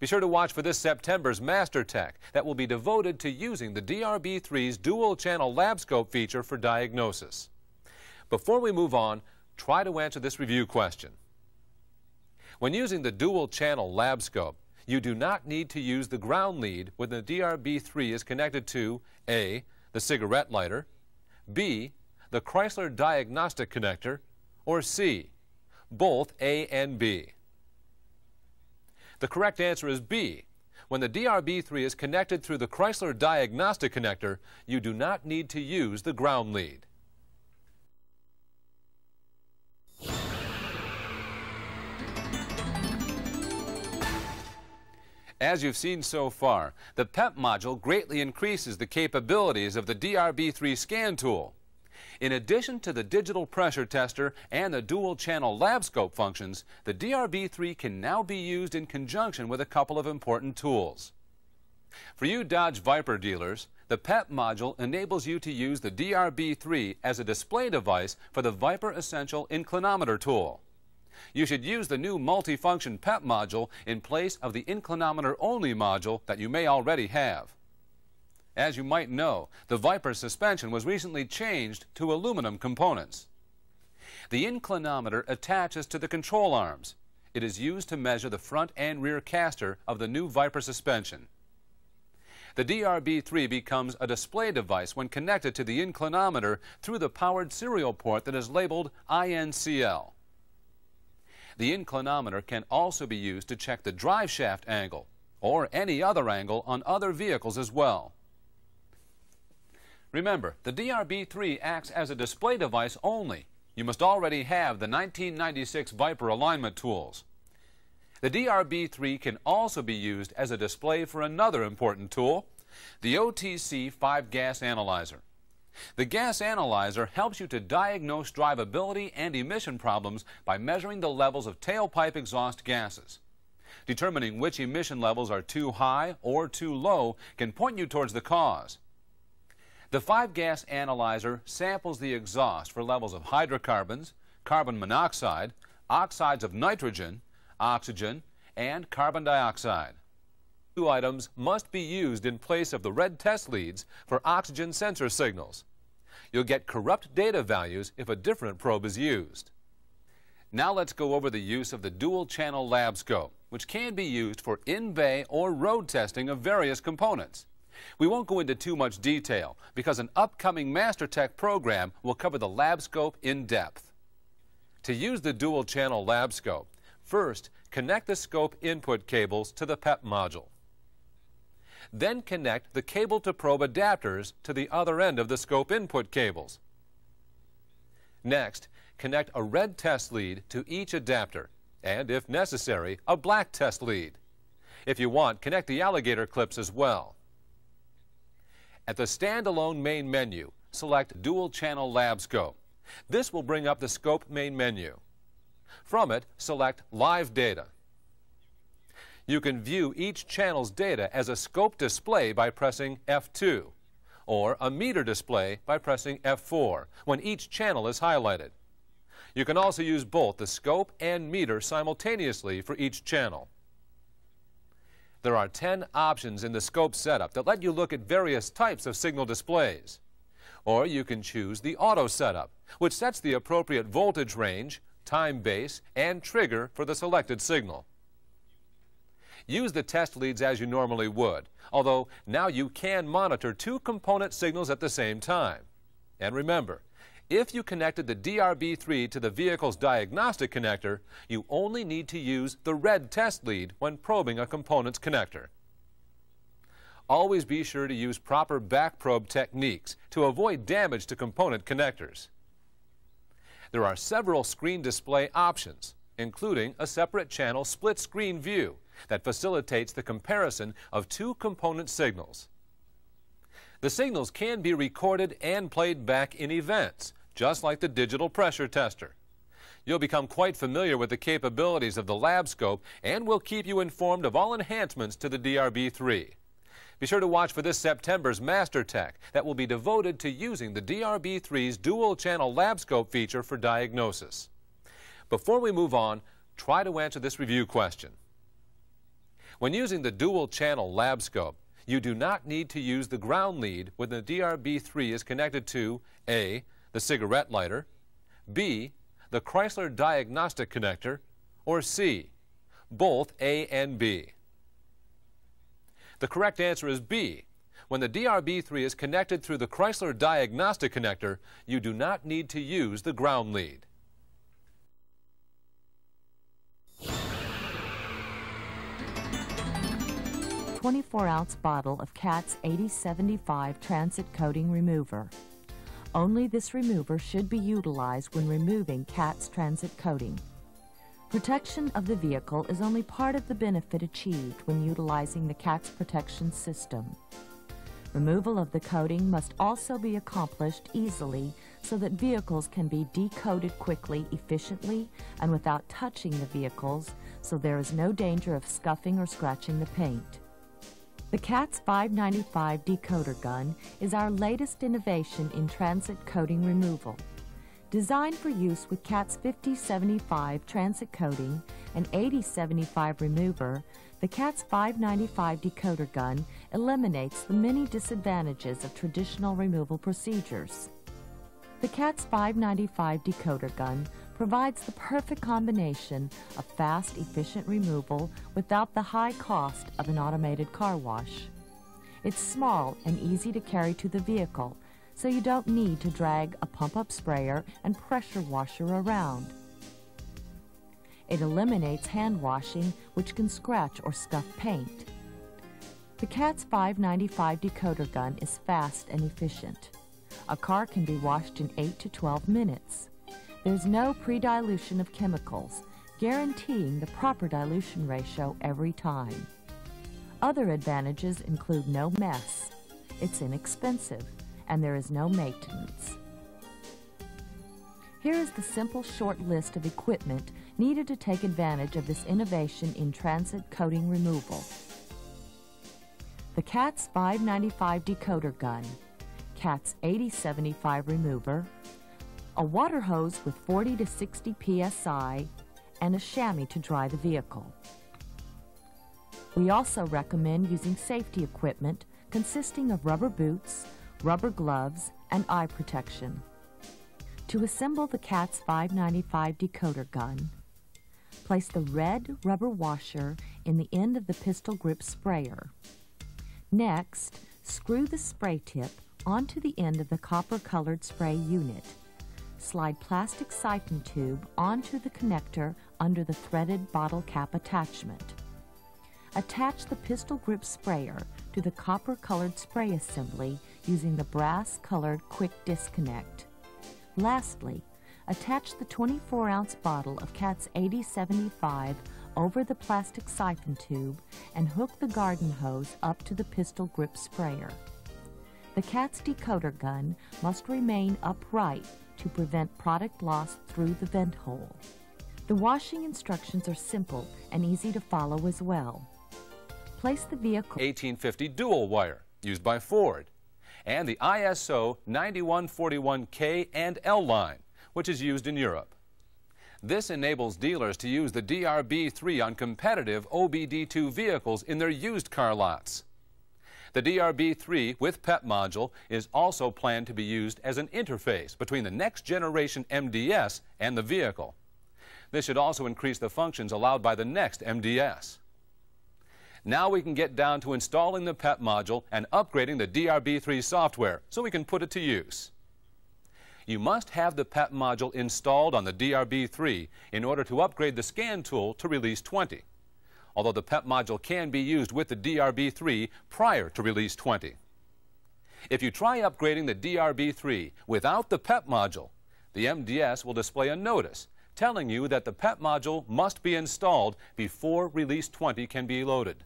Be sure to watch for this September's MasterTech that will be devoted to using the DRB3's dual-channel lab scope feature for diagnosis. Before we move on, try to answer this review question. When using the dual-channel lab scope, you do not need to use the ground lead when the DRB3 is connected to A, the cigarette lighter, B, the Chrysler diagnostic connector, or C, both A and B. The correct answer is B. When the DRB3 is connected through the Chrysler diagnostic connector, you do not need to use the ground lead. As you've seen so far, the PEP module greatly increases the capabilities of the DRB3 scan tool. In addition to the digital pressure tester and the dual-channel lab scope functions, the DRB3 can now be used in conjunction with a couple of important tools. For you Dodge Viper dealers, the PEP module enables you to use the DRB3 as a display device for the Viper Essential Inclinometer tool. You should use the new multifunction PEP module in place of the inclinometer-only module that you may already have. As you might know, the Viper suspension was recently changed to aluminum components. The inclinometer attaches to the control arms. It is used to measure the front and rear caster of the new Viper suspension. The DRB3 becomes a display device when connected to the inclinometer through the powered serial port that is labeled INCL. The inclinometer can also be used to check the drive shaft angle or any other angle on other vehicles as well. Remember, the DRB3 acts as a display device only. You must already have the 1996 Viper alignment tools. The DRB3 can also be used as a display for another important tool, the OTC 5-gas analyzer. The gas analyzer helps you to diagnose drivability and emission problems by measuring the levels of tailpipe exhaust gases. Determining which emission levels are too high or too low can point you towards the cause. The 5-gas analyzer samples the exhaust for levels of hydrocarbons, carbon monoxide, oxides of nitrogen, oxygen, and carbon dioxide. Two items must be used in place of the red test leads for oxygen sensor signals. You'll get corrupt data values if a different probe is used. Now let's go over the use of the dual-channel lab scope, which can be used for in-bay or road testing of various components. We won't go into too much detail because an upcoming MasterTech program will cover the lab scope in depth. To use the dual-channel lab scope, first, connect the scope input cables to the PEP module. Then connect the cable-to-probe adapters to the other end of the scope input cables. Next, connect a red test lead to each adapter and, if necessary, a black test lead. If you want, connect the alligator clips as well. At the standalone main menu, select Dual Channel Lab Scope. This will bring up the scope main menu. From it, select Live Data. You can view each channel's data as a scope display by pressing F2 or a meter display by pressing F4 when each channel is highlighted. You can also use both the scope and meter simultaneously for each channel. There are 10 options in the scope setup that let you look at various types of signal displays. Or you can choose the auto setup, which sets the appropriate voltage range, time base, and trigger for the selected signal. Use the test leads as you normally would, although now you can monitor two component signals at the same time. And remember, if you connected the DRB3 to the vehicle's diagnostic connector, you only need to use the red test lead when probing a component's connector. Always be sure to use proper back probe techniques to avoid damage to component connectors. There are several screen display options, including a separate channel split-screen view that facilitates the comparison of two component signals. The signals can be recorded and played back in events, just like the digital pressure tester. You'll become quite familiar with the capabilities of the lab scope and will keep you informed of all enhancements to the DRB3. Be sure to watch for this September's MasterTech that will be devoted to using the DRB3's dual-channel lab scope feature for diagnosis. Before we move on, try to answer this review question. When using the dual-channel lab scope, you do not need to use the ground lead when the DRB3 is connected to A, the cigarette lighter, B, the Chrysler diagnostic connector, or C, both A and B. The correct answer is B. When the DRB3 is connected through the Chrysler diagnostic connector, you do not need to use the ground lead. A 24-ounce bottle of CATS 8075 transit coating remover. Only this remover should be utilized when removing CATS transit coating. Protection of the vehicle is only part of the benefit achieved when utilizing the CATS protection system. Removal of the coating must also be accomplished easily so that vehicles can be decoated quickly, efficiently, and without touching the vehicles, so there is no danger of scuffing or scratching the paint. The CATS 595 decoater gun is our latest innovation in transit coating removal. Designed for use with CATS 5075 transit coating, an 8075 remover, the CATS 595 decoder gun eliminates the many disadvantages of traditional removal procedures. The CATS 595 decoder gun provides the perfect combination of fast, efficient removal without the high cost of an automated car wash. It's small and easy to carry to the vehicle, so you don't need to drag a pump-up sprayer and pressure washer around. It eliminates hand washing, which can scratch or scuff paint. The CATS 595 decoder gun is fast and efficient. A car can be washed in 8 to 12 minutes. There's no pre-dilution of chemicals, guaranteeing the proper dilution ratio every time. Other advantages include no mess, it's inexpensive, and there is no maintenance. Here is the simple short list of equipment needed to take advantage of this innovation in transit coating removal. The CATS 595 decoder gun, CATS 8075 remover, a water hose with 40 to 60 psi, and a chamois to dry the vehicle. We also recommend using safety equipment consisting of rubber boots, rubber gloves, and eye protection. To assemble the CATS 595 decoder gun, place the red rubber washer in the end of the pistol grip sprayer. Next, screw the spray tip onto the end of the copper-colored spray unit. Slide plastic siphon tube onto the connector under the threaded bottle cap attachment. Attach the pistol grip sprayer to the copper-colored spray assembly using the brass-colored quick disconnect. Lastly, attach the 24-ounce bottle of CATS 8075 over the plastic siphon tube and hook the garden hose up to the pistol grip sprayer. The CATS decoder gun must remain upright to prevent product loss through the vent hole. The washing instructions are simple and easy to follow as well. Place the vehicle... 1850 dual wire, used by Ford, and the ISO 9141K and L line, which is used in Europe. This enables dealers to use the DRB3 on competitive OBD2 vehicles in their used car lots. The DRB3 with PEP module is also planned to be used as an interface between the next generation MDS and the vehicle. This should also increase the functions allowed by the next MDS. Now we can get down to installing the PEP module and upgrading the DRB3 software so we can put it to use. You must have the PEP module installed on the DRB3 in order to upgrade the scan tool to Release 20, although the PEP module can be used with the DRB3 prior to Release 20. If you try upgrading the DRB3 without the PEP module, the MDS will display a notice telling you that the PEP module must be installed before Release 20 can be loaded.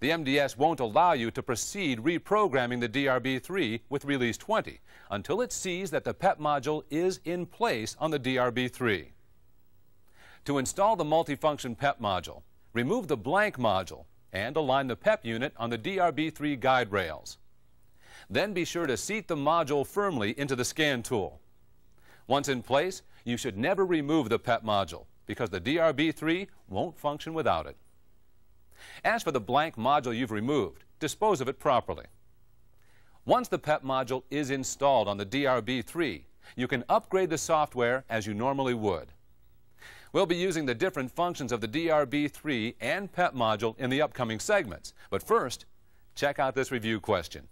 The MDS won't allow you to proceed reprogramming the DRB3 with Release 20 until it sees that the PEP module is in place on the DRB3. To install the multifunction PEP module, remove the blank module and align the PEP unit on the DRB3 guide rails. Then be sure to seat the module firmly into the scan tool. Once in place, you should never remove the PEP module because the DRB3 won't function without it. As for the blank module you've removed, dispose of it properly. Once the PEP module is installed on the DRB3, you can upgrade the software as you normally would. We'll be using the different functions of the DRB3 and PEP module in the upcoming segments, but first, check out this review question.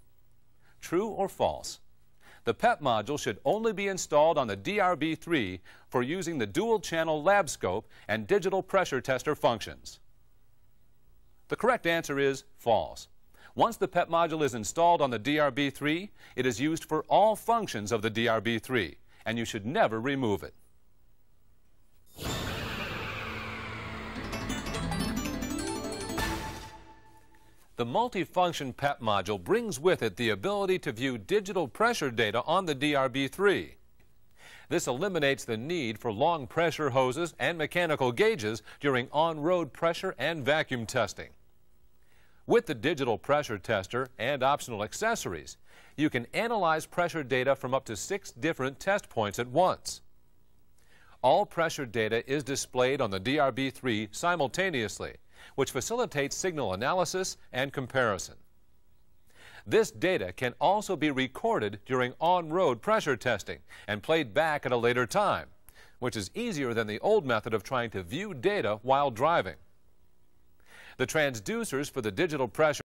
True or false? The PEP module should only be installed on the DRB3 for using the dual-channel lab scope and digital pressure tester functions. The correct answer is false. Once the PEP module is installed on the DRB3, it is used for all functions of the DRB3, and you should never remove it. The multifunction PEP module brings with it the ability to view digital pressure data on the DRB3. This eliminates the need for long pressure hoses and mechanical gauges during on-road pressure and vacuum testing. With the digital pressure tester and optional accessories, you can analyze pressure data from up to 6 different test points at once. all pressure data is displayed on the DRB3 simultaneously, which facilitates signal analysis and comparison. This data can also be recorded during on-road pressure testing and played back at a later time, which is easier than the old method of trying to view data while driving. The transducers for the digital pressure